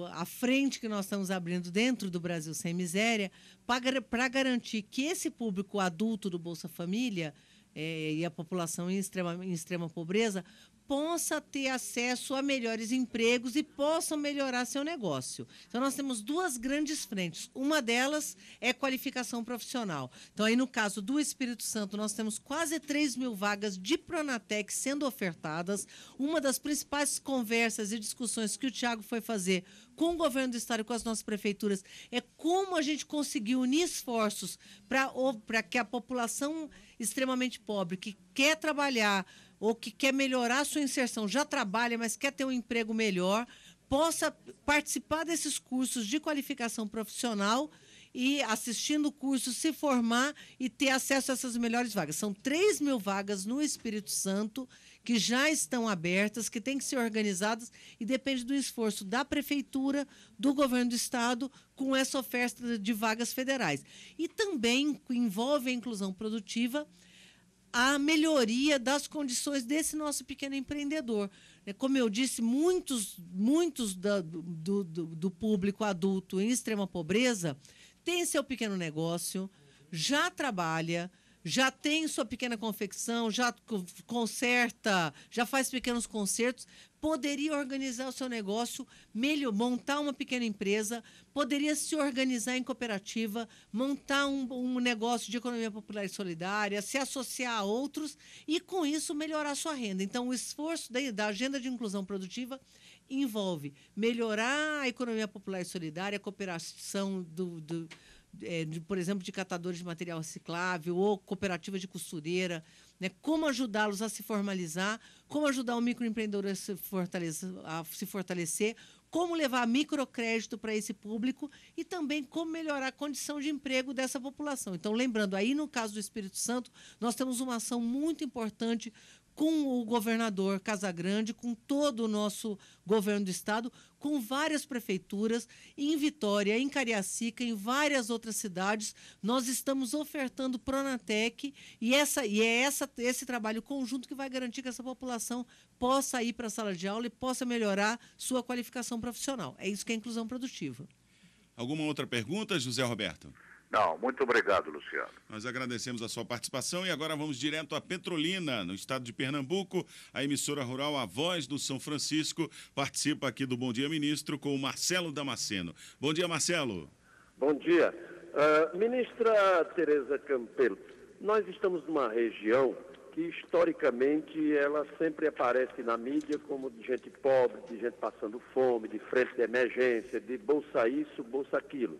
o, a frente que nós estamos abrindo dentro do Brasil Sem Miséria para garantir que esse público adulto do Bolsa Família é, e a população em extrema, em extrema pobreza possa ter acesso a melhores empregos e possam melhorar seu negócio. Então, nós temos duas grandes frentes. Uma delas é qualificação profissional. Então, aí no caso do Espírito Santo, nós temos quase três mil vagas de Pronatec sendo ofertadas. Uma das principais conversas e discussões que o Tiago foi fazer com o governo do estado e com as nossas prefeituras é como a gente conseguiu unir esforços para que a população extremamente pobre, que quer trabalhar ou que quer melhorar a sua inserção, já trabalha, mas quer ter um emprego melhor, possa participar desses cursos de qualificação profissional e, assistindo o curso, se formar e ter acesso a essas melhores vagas. São três mil vagas no Espírito Santo que já estão abertas, que têm que ser organizadas e depende do esforço da Prefeitura, do Governo do Estado, com essa oferta de vagas federais. E também envolve a inclusão produtiva, a melhoria das condições desse nosso pequeno empreendedor. Como eu disse, muitos, muitos do, do, do público adulto em extrema pobreza tem seu pequeno negócio, já trabalha, já tem sua pequena confecção, já conserta, já faz pequenos consertos, poderia organizar o seu negócio, melhor, montar uma pequena empresa, poderia se organizar em cooperativa, montar um, um negócio de economia popular e solidária, se associar a outros e, com isso, melhorar a sua renda. Então, o esforço da, da agenda de inclusão produtiva envolve melhorar a economia popular e solidária, a cooperação do... do É, de, por exemplo, de catadores de material reciclável ou cooperativa de costureira, né? Como ajudá-los a se formalizar, como ajudar o microempreendedor a se fortalecer, a se fortalecer como levar microcrédito para esse público e também como melhorar a condição de emprego dessa população. Então, lembrando, aí no caso do Espírito Santo, nós temos uma ação muito importante com o governador Casagrande, com todo o nosso governo do Estado, com várias prefeituras, em Vitória, em Cariacica, em várias outras cidades, nós estamos ofertando Pronatec e, essa, e é essa, esse trabalho conjunto que vai garantir que essa população possa ir para a sala de aula e possa melhorar sua qualificação profissional. É isso que é inclusão produtiva. Alguma outra pergunta, José Roberto? Não, muito obrigado, Luciano. Nós agradecemos a sua participação e agora vamos direto a Petrolina, no estado de Pernambuco. A emissora rural A Voz do São Francisco participa aqui do Bom Dia Ministro com o Marcelo Damasceno. Bom dia, Marcelo. Bom dia. Uh, ministra Tereza Campello, nós estamos numa região que historicamente ela sempre aparece na mídia como de gente pobre, de gente passando fome, de frente de emergência, de bolsa isso, bolsa aquilo,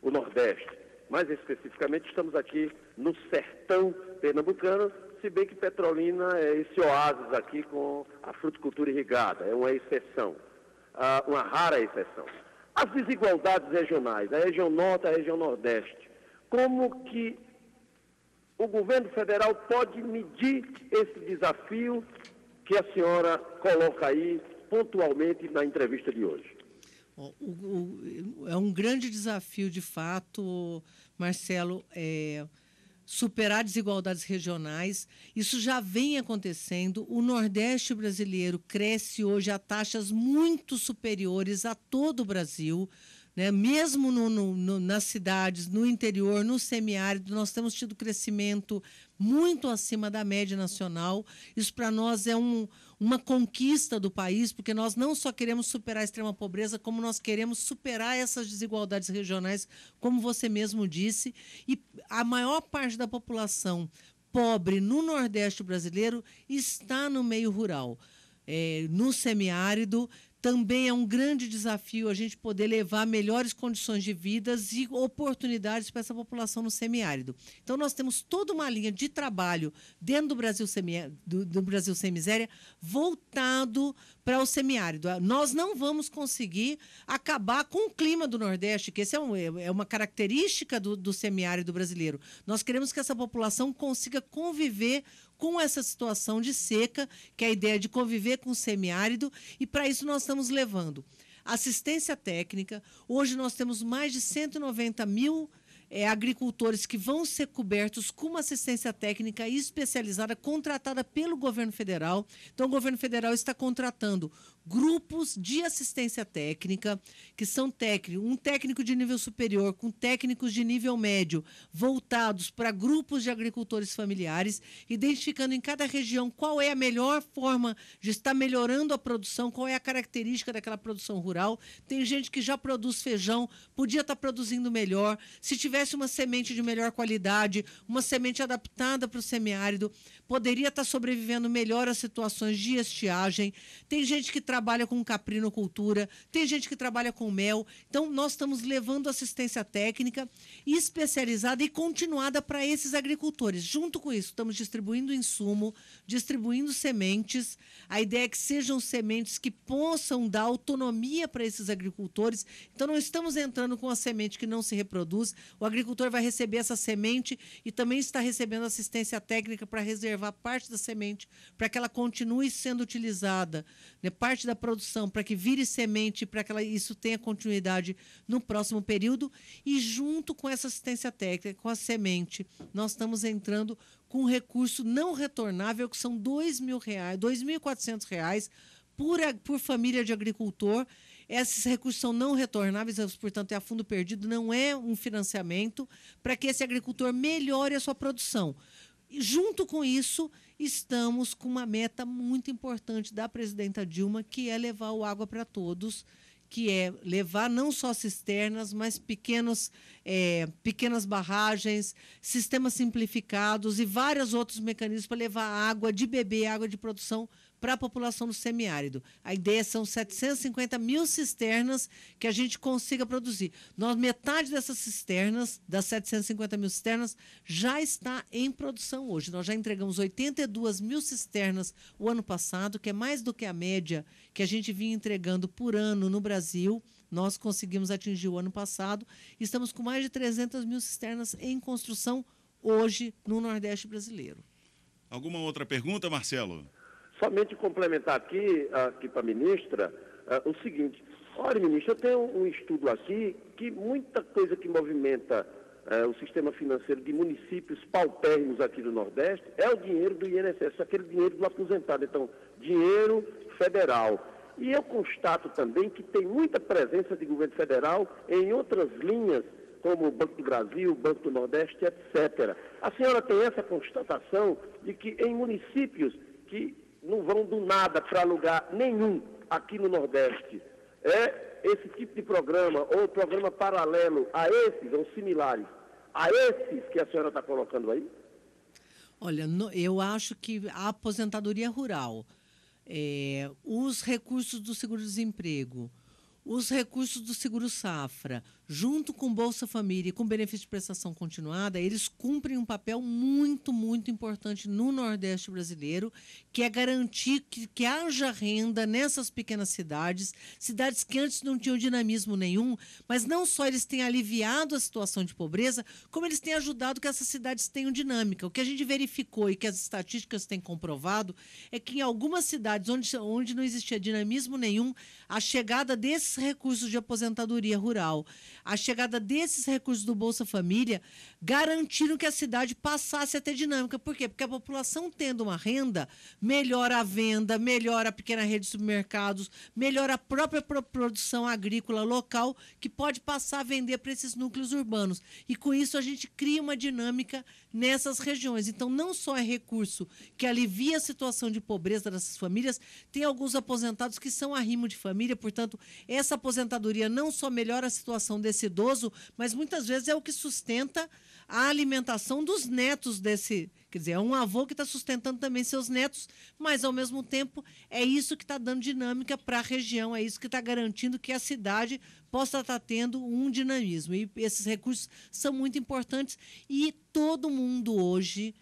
o Nordeste. Mais especificamente, estamos aqui no sertão pernambucano, se bem que Petrolina é esse oásis aqui com a fruticultura irrigada, é uma exceção, uma rara exceção. As desigualdades regionais, a região norte, a região nordeste, como que o governo federal pode medir esse desafio que a senhora coloca aí pontualmente na entrevista de hoje? O, o, é um grande desafio, de fato, Marcelo, é, superar desigualdades regionais. Isso já vem acontecendo. O Nordeste brasileiro cresce hoje a taxas muito superiores a todo o Brasil, né? Mesmo no, no, no, nas cidades, no interior, no semiárido, nós temos tido crescimento muito acima da média nacional. Isso, para nós, é um... uma conquista do país, porque nós não só queremos superar a extrema pobreza, como nós queremos superar essas desigualdades regionais, como você mesmo disse. E a maior parte da população pobre no Nordeste brasileiro está no meio rural, é, no semiárido. Também é um grande desafio a gente poder levar melhores condições de vida e oportunidades para essa população no semiárido. Então, nós temos toda uma linha de trabalho dentro do Brasil, semi, do, do Brasil Sem Miséria voltado para o semiárido. Nós não vamos conseguir acabar com o clima do Nordeste, que esse é, um, é uma característica do, do semiárido brasileiro. Nós queremos que essa população consiga conviver com essa situação de seca, que é a ideia de conviver com o semiárido, e para isso nós estamos levando assistência técnica. Hoje nós temos mais de cento e noventa mil é, agricultores que vão ser cobertos com uma assistência técnica especializada, contratada pelo governo federal. Então, o governo federal está contratando grupos de assistência técnica, que são técnicos, um técnico de nível superior com técnicos de nível médio, voltados para grupos de agricultores familiares, identificando em cada região qual é a melhor forma de estar melhorando a produção, qual é a característica daquela produção rural. Tem gente que já produz feijão, podia estar produzindo melhor, se tivesse uma semente de melhor qualidade, uma semente adaptada para o semiárido, poderia estar sobrevivendo melhor às situações de estiagem. Tem gente que trabalha com caprinocultura, tem gente que trabalha com mel. Então, nós estamos levando assistência técnica especializada e continuada para esses agricultores. Junto com isso, estamos distribuindo insumo, distribuindo sementes. A ideia é que sejam sementes que possam dar autonomia para esses agricultores. Então, não estamos entrando com a semente que não se reproduz. O agricultor vai receber essa semente e também está recebendo assistência técnica para reservar parte da semente para que ela continue sendo utilizada, né? Parte da produção, para que vire semente, para que ela, isso tenha continuidade no próximo período. E junto com essa assistência técnica, com a semente, nós estamos entrando com um recurso não retornável, que são dois mil reais, dois mil e quatrocentos reais por, por família de agricultor. Esses recursos são não retornáveis, portanto, é a fundo perdido, não é um financiamento, para que esse agricultor melhore a sua produção. E junto com isso, estamos com uma meta muito importante da presidenta Dilma, que é levar o água para todos, que é levar não só cisternas, mas pequenos, é, pequenas barragens, sistemas simplificados e vários outros mecanismos para levar água de bebê, água de produção para a população do semiárido. A ideia são setecentos e cinquenta mil cisternas que a gente consiga produzir. Nós, metade dessas cisternas, das setecentos e cinquenta mil cisternas, já está em produção hoje. Nós já entregamos oitenta e duas mil cisternas o ano passado, que é mais do que a média que a gente vinha entregando por ano no Brasil. Nós conseguimos atingir o ano passado. Estamos com mais de trezentas mil cisternas em construção hoje no Nordeste brasileiro. Alguma outra pergunta, Marcelo? Somente complementar aqui, aqui para a ministra, o seguinte. Olha, ministra, eu tenho um estudo aqui que muita coisa que movimenta o sistema financeiro de municípios paupérrimos aqui do Nordeste é o dinheiro do I N S S, aquele dinheiro do aposentado. Então, dinheiro federal. E eu constato também que tem muita presença de governo federal em outras linhas, como o Banco do Brasil, o Banco do Nordeste, etcétera. A senhora tem essa constatação de que em municípios que não vão do nada para lugar nenhum aqui no Nordeste, é esse tipo de programa ou programa paralelo a esses ou similares, a esses que a senhora está colocando aí? Olha, eu acho que a aposentadoria rural... É, os recursos do seguro-desemprego, os recursos do seguro-safra, junto com Bolsa Família e com benefício de prestação continuada, eles cumprem um papel muito, muito importante no Nordeste brasileiro, que é garantir que, que haja renda nessas pequenas cidades, cidades que antes não tinham dinamismo nenhum, mas não só eles têm aliviado a situação de pobreza, como eles têm ajudado que essas cidades tenham dinâmica. O que a gente verificou e que as estatísticas têm comprovado é que em algumas cidades onde, onde não existia dinamismo nenhum, a chegada desses recursos de aposentadoria rural, a chegada desses recursos do Bolsa Família garantiram que a cidade passasse a ter dinâmica. Por quê? Porque a população tendo uma renda, melhora a venda, melhora a pequena rede de supermercados, melhora a própria produção agrícola local, que pode passar a vender para esses núcleos urbanos. E com isso a gente cria uma dinâmica nessas regiões. Então, não só é recurso que alivia a situação de pobreza dessas famílias, tem alguns aposentados que são arrimo de família, portanto, essa aposentadoria não só melhora a situação desse idoso, mas muitas vezes é o que sustenta a alimentação dos netos desse... Quer dizer, é um avô que está sustentando também seus netos, mas, ao mesmo tempo, é isso que está dando dinâmica para a região, é isso que está garantindo que a cidade possa estar tendo um dinamismo. E esses recursos são muito importantes e todo mundo hoje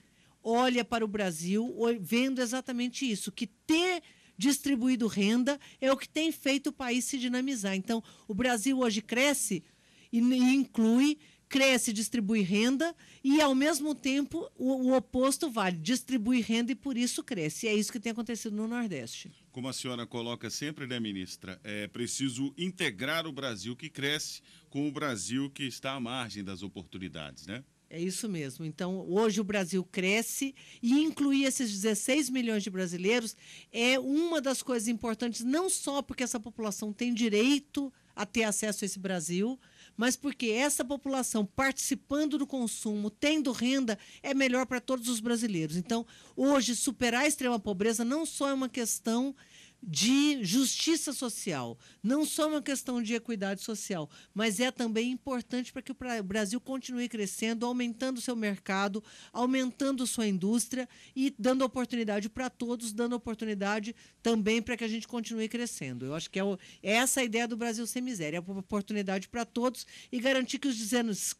olha para o Brasil vendo exatamente isso, que ter... distribuído renda, é o que tem feito o país se dinamizar. Então, o Brasil hoje cresce e inclui, cresce, distribui renda e, ao mesmo tempo, o, o oposto vale, distribui renda e, por isso, cresce. E é isso que tem acontecido no Nordeste. Como a senhora coloca sempre, né, ministra, é preciso integrar o Brasil que cresce com o Brasil que está à margem das oportunidades, né? É isso mesmo. Então, hoje o Brasil cresce e incluir esses dezesseis milhões de brasileiros é uma das coisas importantes, não só porque essa população tem direito a ter acesso a esse Brasil, mas porque essa população participando do consumo, tendo renda, é melhor para todos os brasileiros. Então, hoje, superar a extrema pobreza não só é uma questão... de justiça social, não só uma questão de equidade social, mas é também importante para que o Brasil continue crescendo, aumentando seu mercado, aumentando sua indústria e dando oportunidade para todos, dando oportunidade também para que a gente continue crescendo. Eu acho que é, o, é essa a ideia do Brasil Sem Miséria, é uma oportunidade para todos e garantir que os,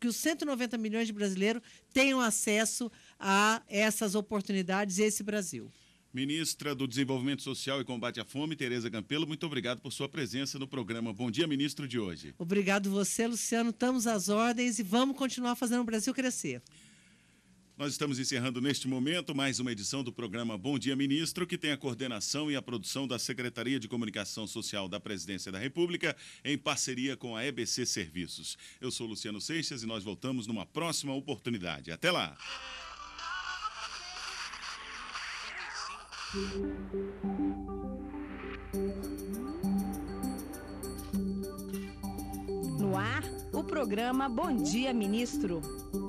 que os cento e noventa milhões de brasileiros tenham acesso a essas oportunidades e esse Brasil. Ministra do Desenvolvimento Social e Combate à Fome, Tereza Campello, muito obrigado por sua presença no programa Bom Dia Ministro de hoje. Obrigado você, Luciano. Estamos às ordens e vamos continuar fazendo o Brasil crescer. Nós estamos encerrando neste momento mais uma edição do programa Bom Dia Ministro, que tem a coordenação e a produção da Secretaria de Comunicação Social da Presidência da República, em parceria com a E B C Serviços. Eu sou Luciano Seixas e nós voltamos numa próxima oportunidade. Até lá! No ar, o programa Bom Dia Ministro.